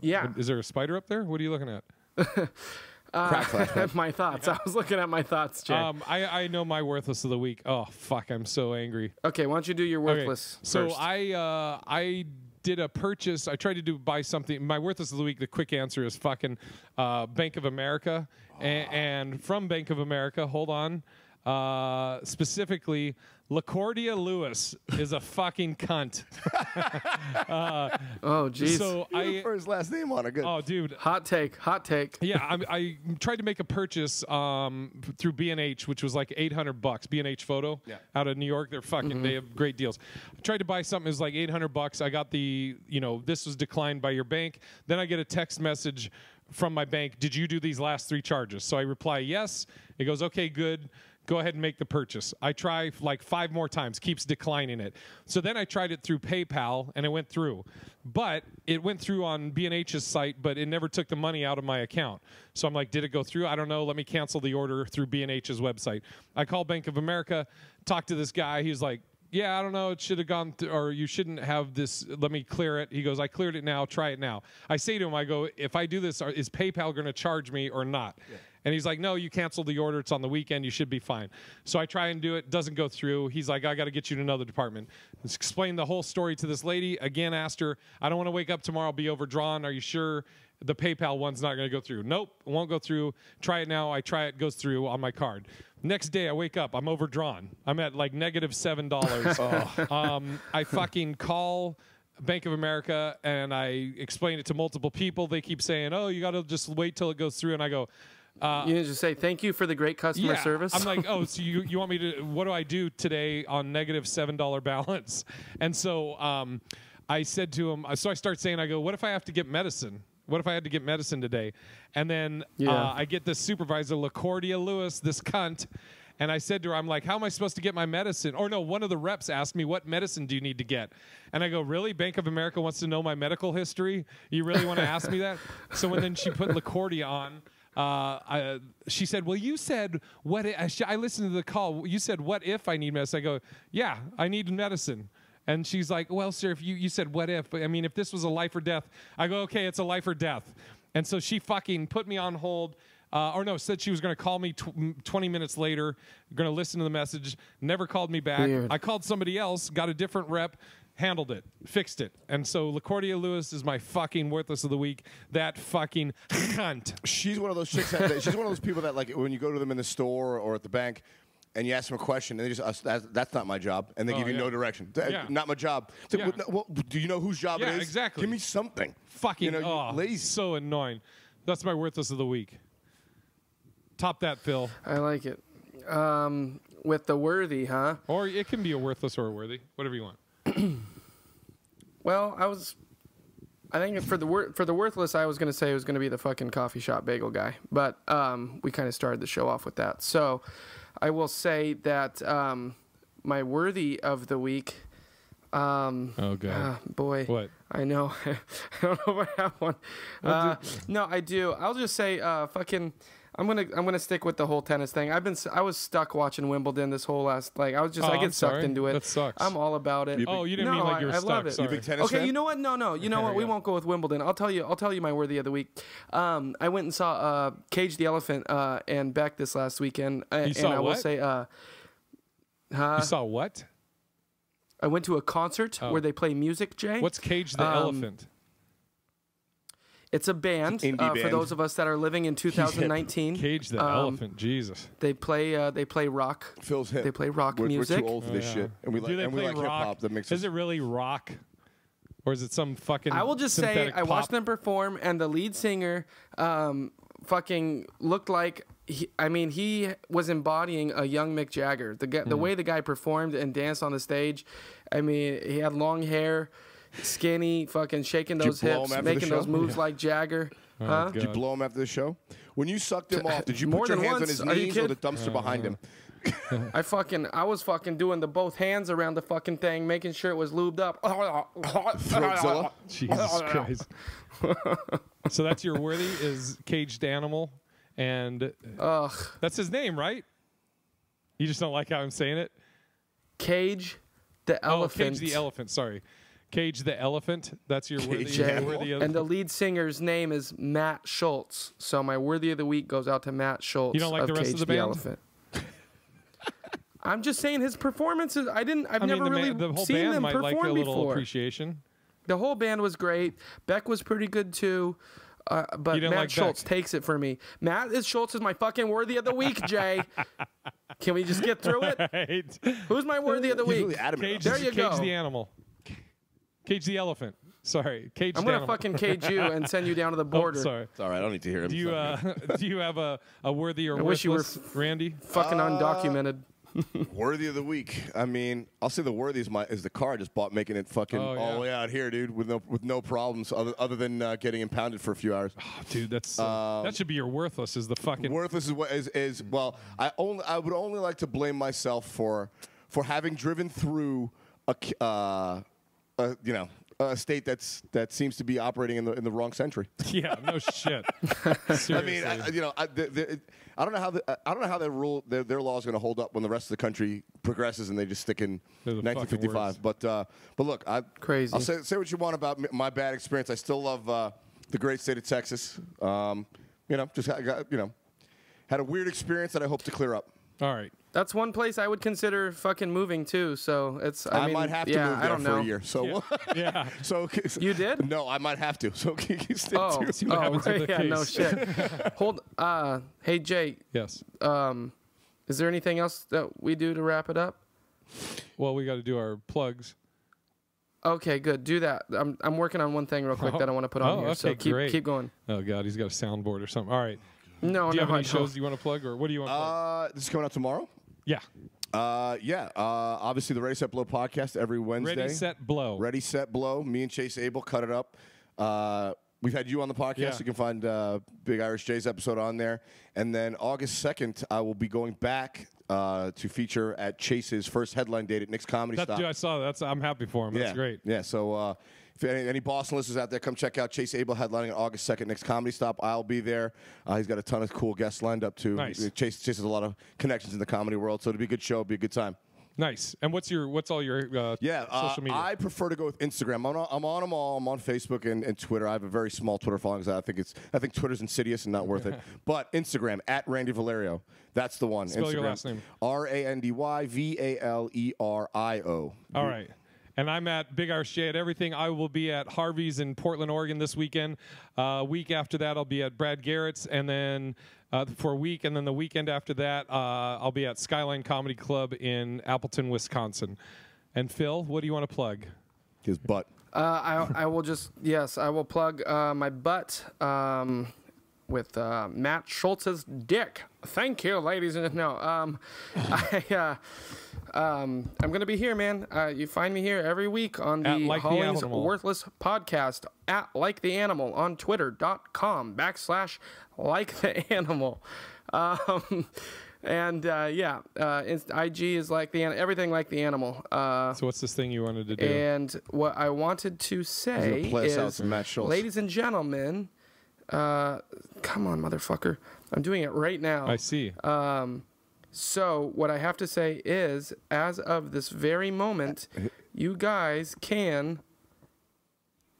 Yeah. Is there a spider up there? What are you looking at? My thoughts. I was looking at my thoughts, Jay. I know my worthless of the week. Oh fuck, I'm so angry. Okay, why don't you do your worthless first? So I did a purchase. I tried to buy something. My worthless of the week, the quick answer is fucking Bank of America. And from Bank of America, hold on. Specifically, LaCordia Lewis is a fucking cunt. Oh, jeez. So I put his last name on it. Good. Oh, dude. Hot take. Hot take. Yeah, I tried to make a purchase through B&H, which was like $800. B&H Photo, yeah, out of New York. They're fucking. Mm-hmm. They have great deals. I tried to buy something. It was like $800. I got the, you know, this was declined by your bank. Then I get a text message from my bank. Did you do these last three charges? So I reply yes. It goes, okay, good. Go ahead and make the purchase. I try like 5 more times, keeps declining it. So then I tried it through PayPal, and it went through. But it went through on B&H's site, but it never took the money out of my account. So I'm like, did it go through? I don't know. Let me cancel the order through B&H's website. I call Bank of America, talk to this guy. He's like, yeah, I don't know. It should have gone through, or you shouldn't have this. Let me clear it. He goes, I cleared it now. Try it now. I say to him, I go, if I do this, is PayPal going to charge me or not? Yeah. And he's like, no, you canceled the order. It's on the weekend. You should be fine. So I try and do it. Doesn't go through. He's like, I got to get you to another department. Let's explain the whole story to this lady. Again, asked her, I don't want to wake up tomorrow, be overdrawn. Are you sure the PayPal one's not going to go through? Nope, it won't go through. Try it now. I try it. Goes through on my card. Next day, I wake up. I'm overdrawn. I'm at like negative $7. I fucking call Bank of America, and I explain it to multiple people. They keep saying, oh, you got to just wait till it goes through. And I go, you need to say thank you for the great customer service. I'm like, oh, so you want me to? What do I do today on negative $7 balance? And so I said to him, so I start saying, I go, what if I have to get medicine? What if I had to get medicine today? And then I get this supervisor, LaCordia Lewis, this cunt. And I said to her, I'm like, how am I supposed to get my medicine? Or no, one of the reps asked me, what medicine do you need to get? And I go, really? Bank of America wants to know my medical history? You really want to ask me that? So and then she put LaCordia on. She said, well, you said, what if, I listened to the call. You said, what if I need medicine? I go, yeah, I need medicine. And she's like, well, sir, if you said, what if? I mean, if this was a life or death. I go, okay, it's a life or death. And so she fucking put me on hold. Or no, said she was going to call me 20 minutes later, going to listen to the message, never called me back. Weird. I called somebody else, got a different rep, handled it, fixed it. And so LaCordia Lewis is my fucking worthless of the week. That fucking cunt. She's one of those chicks that, she's one of those people that, like, when you go to them in the store or at the bank and you ask them a question, and they just, that's not my job. And they give you no direction. Not my job. It's like, well, do you know whose job it is? Exactly. Give me something. Fucking, you know, lazy. So annoying. That's my worthless of the week. Top that, Phil. I like it. With the worthy, huh? Or it can be a worthless or a worthy, whatever you want. Well, I think for the worthless, I was going to say it was going to be the fucking coffee shop bagel guy, but we kind of started the show off with that. So I will say that my worthy of the week. Oh god, boy! What? I know. I don't know if I have one. No, I do. I'll just say, fucking. I'm gonna stick with the whole tennis thing. I was stuck watching Wimbledon this whole last, like, I was just, I get sucked into it. That sucks. I'm all about it. You didn't mean like you were stuck. I love it. Sorry. You big tennis fan? You know what? No. You know what? We won't go with Wimbledon. I'll tell you my worthy of the week. I went and saw Cage the Elephant and Beck this last weekend. You saw what? I went to a concert where they play music, Jay. What's Cage the Elephant? It's a band, for those of us that are living in 2019. Cage the Elephant, Jesus! They play rock. Phil's hip. They play rock music. We're too old for this shit, and we like hip hop. That makes. Is it really rock, or is it some fucking? I will just say, I watched them perform, and the lead singer, fucking looked like. He was embodying a young Mick Jagger. The way the guy performed and danced on the stage, I mean, he had long hair. Skinny, fucking shaking those hips, making those moves like Jagger. Huh? Did you blow him after the show? When you sucked him off, did you put your hands on his knees or the dumpster behind him? I was fucking doing the both hands around the fucking thing, making sure it was lubed up. Throatzilla. Jesus Christ. So that's your worthy is Caged Animal, and that's his name, right? You just don't like how I'm saying it. Cage the Elephant. Cage the Elephant. Sorry. Cage the Elephant. That's your worthy of the week. And the lead singer's name is Matt Schultz. So my worthy of the week goes out to Matt Schultz. You don't like the rest of the band? Elephant. I'm just saying his performances. I've never really seen them perform before. The whole band might like a little appreciation. The whole band was great. Beck was pretty good too. But Matt Schultz takes it for me. Schultz is my fucking worthy of the week, Jay. Can we just get through it? Right. Who's my worthy of the week? Cage the animal. Cage the elephant. Sorry. Cage the animal. I'm going to fucking cage you and send you down to the border. Oh, sorry. It's all right. I don't need to hear him. Do you have a worthy or worthless, Randy? Fucking undocumented. Worthy of the week. I mean, I'll say the worthy is the car I just bought, making it fucking all the way out here, dude, with no problems other than getting impounded for a few hours. Oh, dude, that's that should be your worthless. Is the fucking worthless is what is well. I would only like to blame myself for having driven through a state that seems to be operating in the wrong century. Yeah, no shit. I mean, I don't know how that rule their law is going to hold up when the rest of the country progresses and they just stick in 1955. But look, crazy. I'll say what you want about my bad experience. I still love the great state of Texas. Had a weird experience that I hope to clear up. All right. That's one place I would consider fucking moving to. So it's I might have to move there for a year. So yeah. Yeah. So you did? No, I might have to. So you stay tuned. See what happens with the case. No shit. Hold. Hey Jay. Yes. Is there anything else that we do to wrap it up? Well, we got to do our plugs. Okay, good. Do that. I'm working on one thing real quick that I want to put on here. Okay, so keep going. Oh God, he's got a soundboard or something. All right. No, do you have any shows you want to plug, or what do you want to plug? This is coming out tomorrow. Yeah. Obviously, the Ready, Set, Blow podcast every Wednesday. Ready, Set, Blow. Ready, Set, Blow. Me and Chase Abel cut it up. We've had you on the podcast. Yeah. You can find Big Irish Jay's episode on there. And then August 2nd, I will be going back to feature at Chase's first headline date at Nick's Comedy Stop. Dude, I saw that. I'm happy for him. Yeah. That's great. Yeah, so... if any Boston listeners out there, come check out Chase Abel headlining on August 2nd, Nick's Comedy Stop. I'll be there. He's got a ton of cool guests lined up, too. Nice. Chase has a lot of connections in the comedy world, so it'll be a good show. It'll be a good time. Nice. And what's all your social media? I prefer to go with Instagram. I'm on them all. I'm on Facebook and Twitter. I have a very small Twitter following. I think Twitter's insidious and not worth it. But Instagram at Randy Valerio. That's the one. Spell Instagram. Your last name. RandyValerio. All right. And I'm at Big Irish Jay at everything. I will be at Harvey's in Portland, Oregon this weekend. Week after that, I'll be at Brad Garrett's, and then for a week, and then the weekend after that, I'll be at Skyline Comedy Club in Appleton, Wisconsin. And Phil, what do you want to plug? His butt. I will just I will plug my butt with Matt Schultz's dick. Thank you, ladies and gentlemen. I'm going to be here, man. You find me here every week on the HollingsWorthless podcast at Like the Animal on Twitter.com/LikeTheAnimal. IG is Like the Animal. Everything Like the Animal. So what's this thing you wanted to do? And what I wanted to say is, ladies and gentlemen, come on, motherfucker. I'm doing it right now. I see. So what I have to say is, as of this very moment, you guys can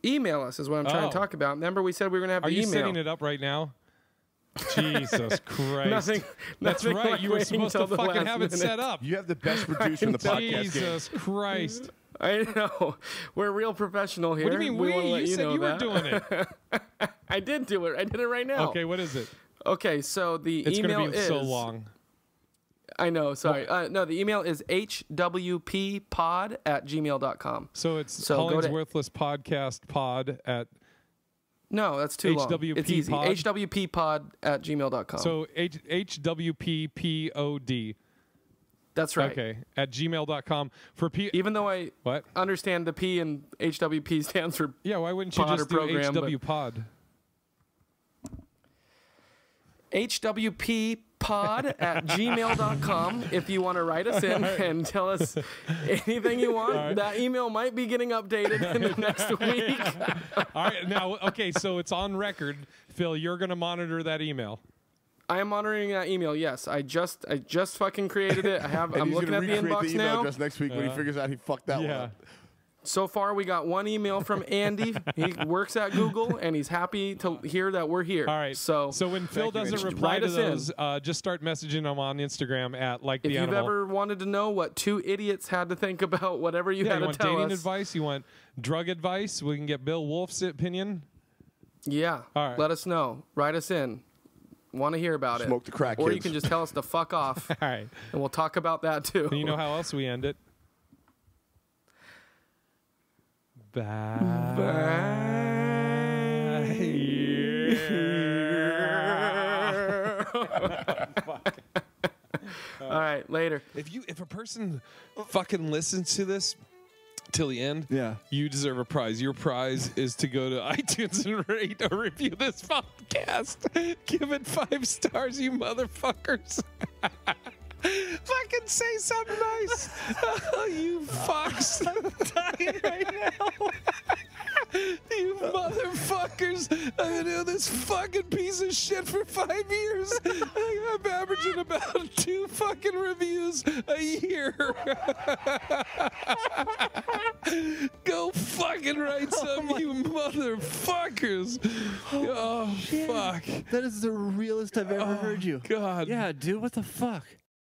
email us is what I'm trying to talk about. Remember we said we were going to have the email. Are you setting it up right now? Jesus Christ. That's right. Like you were supposed to fucking have it set up. You have the best producer in the podcast. Jesus Christ. I know. We're real professional here. What do you mean we? You said you were doing it. I did do it. I did it right now. Okay, what is it? Okay, so the email is... It's going to be so long. I know, sorry. No, the email is hwppod@gmail.com. So it's HollingsWorthless Podcast. No, that's too long. It's easy. hwppod@gmail.com. So HWPPOD. That's right. Okay, at gmail.com. For P, even though I understand the P and HWP stands for why wouldn't you just do HWPod? HWPPod@gmail.com if you want to write us in and tell us anything you want. That email might be getting updated in the next week. All right. Now, okay, so it's on record. Phil, you're going to monitor that email. I am monitoring that email, yes. I just fucking created it. I'm looking at the inbox now. Just next week when he figures out he fucked that one up. So far, we got one email from Andy. He works at Google, and he's happy to hear that we're here. All right. So when Phil doesn't reply to those, just start messaging him on Instagram at Like the Animal. If you've ever wanted to know what two idiots had to think about, whatever you had to tell us. You want dating advice? You want drug advice? We can get Bill Wolfe's opinion. Yeah. All right. Let us know. Write us in. Want to hear about it. Smoke the crack, kids. Or you can just tell us to fuck off. All right. And we'll talk about that, too. And you know how else we end it? Bye. Yeah. All right, later. If a person fucking listens to this till the end, yeah, you deserve a prize. Your prize is to go to iTunes and rate or review this podcast. Give it 5 stars, you motherfuckers. Fucking say something nice. Oh, you fucks. I'm dying right now. You motherfuckers. I've been doing this fucking piece of shit for 5 years. I'm averaging about 2 fucking reviews a year. Go fucking write some, you motherfuckers. Oh, fuck. That is the realest I've ever heard you. God. Yeah, dude, what the fuck?